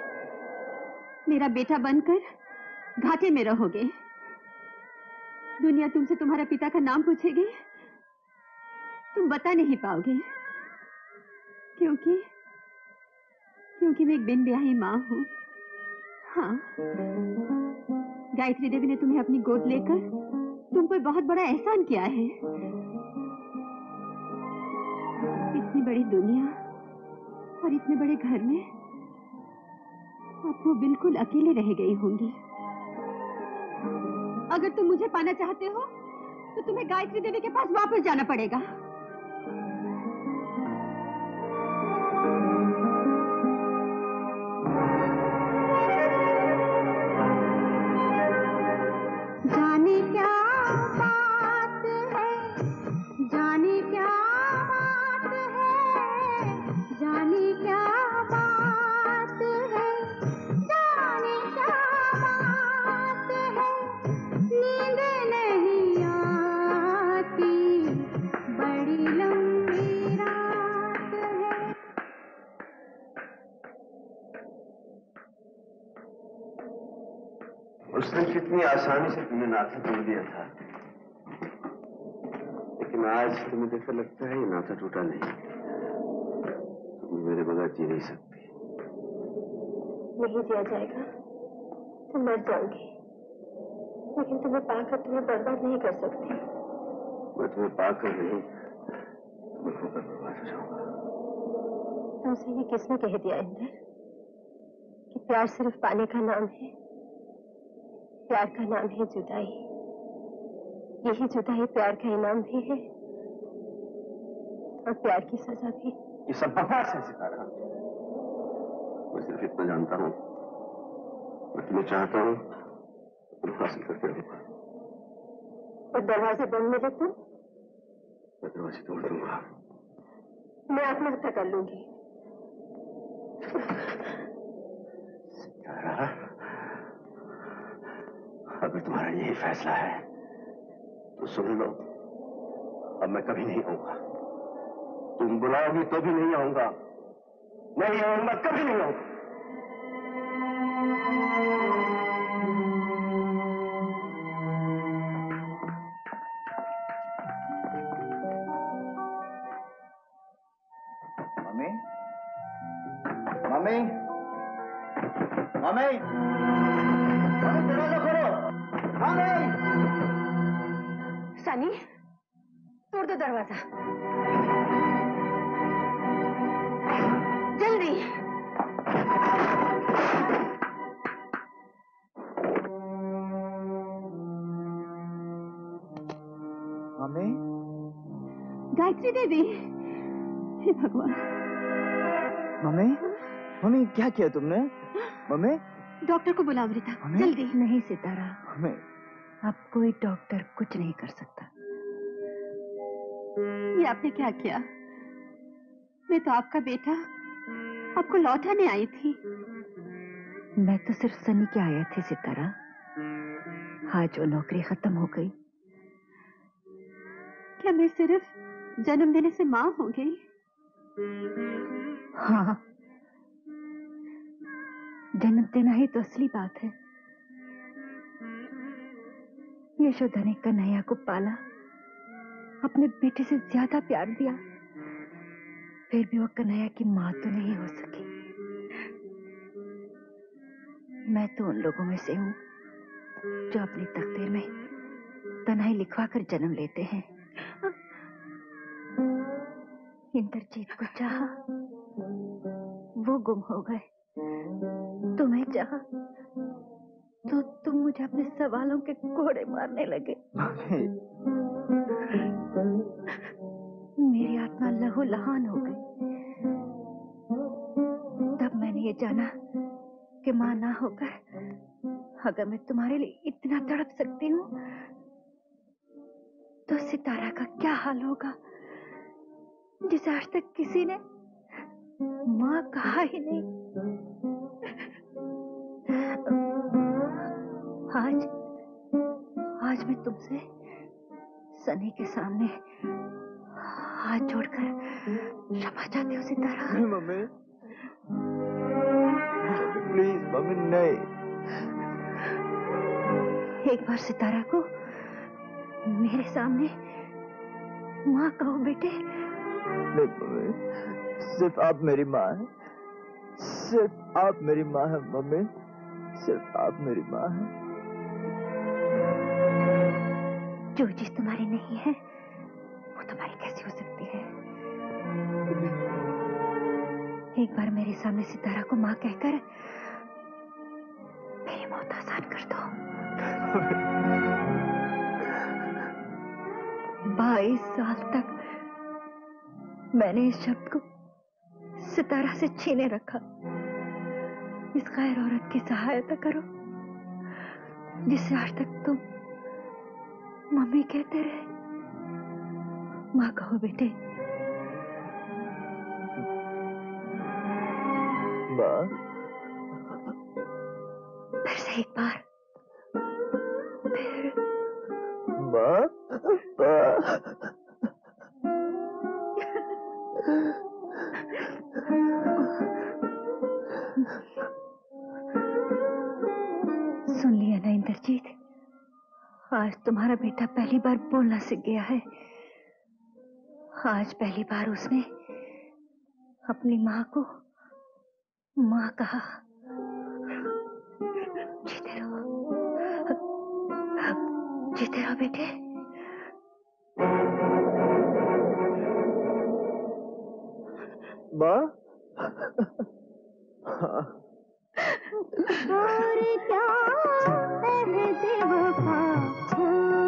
मेरा बेटा बनकर घाटे में रहोगे। दुनिया तुमसे तुम्हारा पिता का नाम पूछेगी, तुम बता नहीं पाओगे, क्योंकि क्योंकि मैं एक बिन ब्याही माँ हूँ। हाँ, गायत्री देवी ने तुम्हें अपनी गोद लेकर तुम पर बहुत बड़ा एहसान किया है। इतनी बड़ी दुनिया और इतने बड़े घर में आप वो बिल्कुल अकेले रह गई होंगी। अगर तुम मुझे पाना चाहते हो तो तुम्हें गायत्री देवी के पास वापस जाना पड़ेगा। आसानी से तुमने नाथा तोड़ दिया था, लेकिन आज तुम्हें देखकर लगता है ये नाथा टूटा नहीं। तुम मेरे बगैर जी नहीं सकती। नहीं जिया जाएगा, तुम मर जाओगी, लेकिन तुम्हें पाकर तुम्हें बर्बाद नहीं कर सकती। मैं तुम्हें पाकर नहीं, तुम्हें होकर बर्बाद हो जाऊंगा। तुमसे ये किसने कह दिया इंद्र कि प्यार सिर्फ पाने का नाम है? प्यार का नाम है जुदाई। यही जुदाई प्यार का इनाम भी है और प्यार की सजा भी। ये सब बकवास है सितारा। मैं सिर्फ इतना जानता हूँ, मैं तुम्हें चाहता हूँ, तुम हासिल करके रहूंगा। और दरवाजे बंद मिले तुम? मैं दरवाजे तोड़ दूंगा। मैं आत्महत्या कर लूंगी। सितारा, अगर तुम्हारा यही फैसला है तो सुन लो, अब मैं कभी नहीं आऊंगा। तुम बुलाओगी तो भी नहीं आऊंगा, नहीं आऊंगा, कभी नहीं आऊंगा। मम्मी, मम्मी, मम्मी, मम्मी दरवाजा खोलो। सनी, तोड़ दो दरवाजा, जल्दी। मम्मी, गायत्री देवी, हे भगवान। मम्मी, मम्मी क्या किया तुमने? मम्मी, डॉक्टर को बुला अमृता, जल्दी। नहीं सितारा, मम्मी अब कोई डॉक्टर कुछ नहीं कर सकता। ये आपने क्या किया? मैं तो आपका बेटा आपको लौटाने आई थी। मैं तो सिर्फ सनी के आया थी सितारा। आज वो नौकरी खत्म हो गई। क्या मैं सिर्फ जन्म देने से मां हो गई? हाँ, जन्म देना ही तो असली बात है। यशोदा ने कन्हैया को पाला, अपने बेटे से ज्यादा प्यार दिया, फिर भी वो कन्हैया की माँ तो नहीं हो सकी। मैं तो उन लोगों में से हूँ जो अपनी तकदीर में तन्हाई लिखवा कर जन्म लेते हैं। इंद्रजीत को चाहा, वो गुम हो गए। तुम्हें चाहा, तो तुम मुझे अपने सवालों के कोड़े मारने लगे। मेरी आत्मा लहूलुहान हो गई। तब मैंने ये जाना कि मां ना होकर अगर मैं तुम्हारे लिए इतना तड़प सकती हूँ, तो सितारा का क्या हाल होगा, जिसे आज तक किसी ने मां कहा ही नहीं। आज आज मैं तुमसे सनी के सामने हाथ जोड़कर क्षमा चाहती हूँ सितारा। नहीं मम्मी, प्लीज मम्मी नहीं। एक बार सितारा को मेरे सामने माँ कहो बेटे। नहीं मम्मी, सिर्फ आप मेरी माँ है, सिर्फ आप मेरी माँ है मम्मी, सिर्फ आप मेरी माँ है। जो चीज तुम्हारी नहीं है वो तुम्हारी कैसी हो सकती है। एक बार मेरे सामने सितारा को मां कहकर मेरी मौत आसान कर दो। बाईस साल तक मैंने इस शब्द को सितारा से छीने रखा। इस गैर औरत की सहायता करो जिससे आज तक तुम मम्मी कहते रहे। माँ कहो बेटे। माँ, फिर से एक बार। फिर माँ, सुन लिया ना इंद्रजीत, आज तुम्हारा बेटा पहली बार बोलना सीख गया है। आज पहली बार उसने अपनी माँ को माँ कहा। जीते रहो, जीते रहो बेटे। माँ, हाँ। छोड़ क्या पहले से वफा छोड़।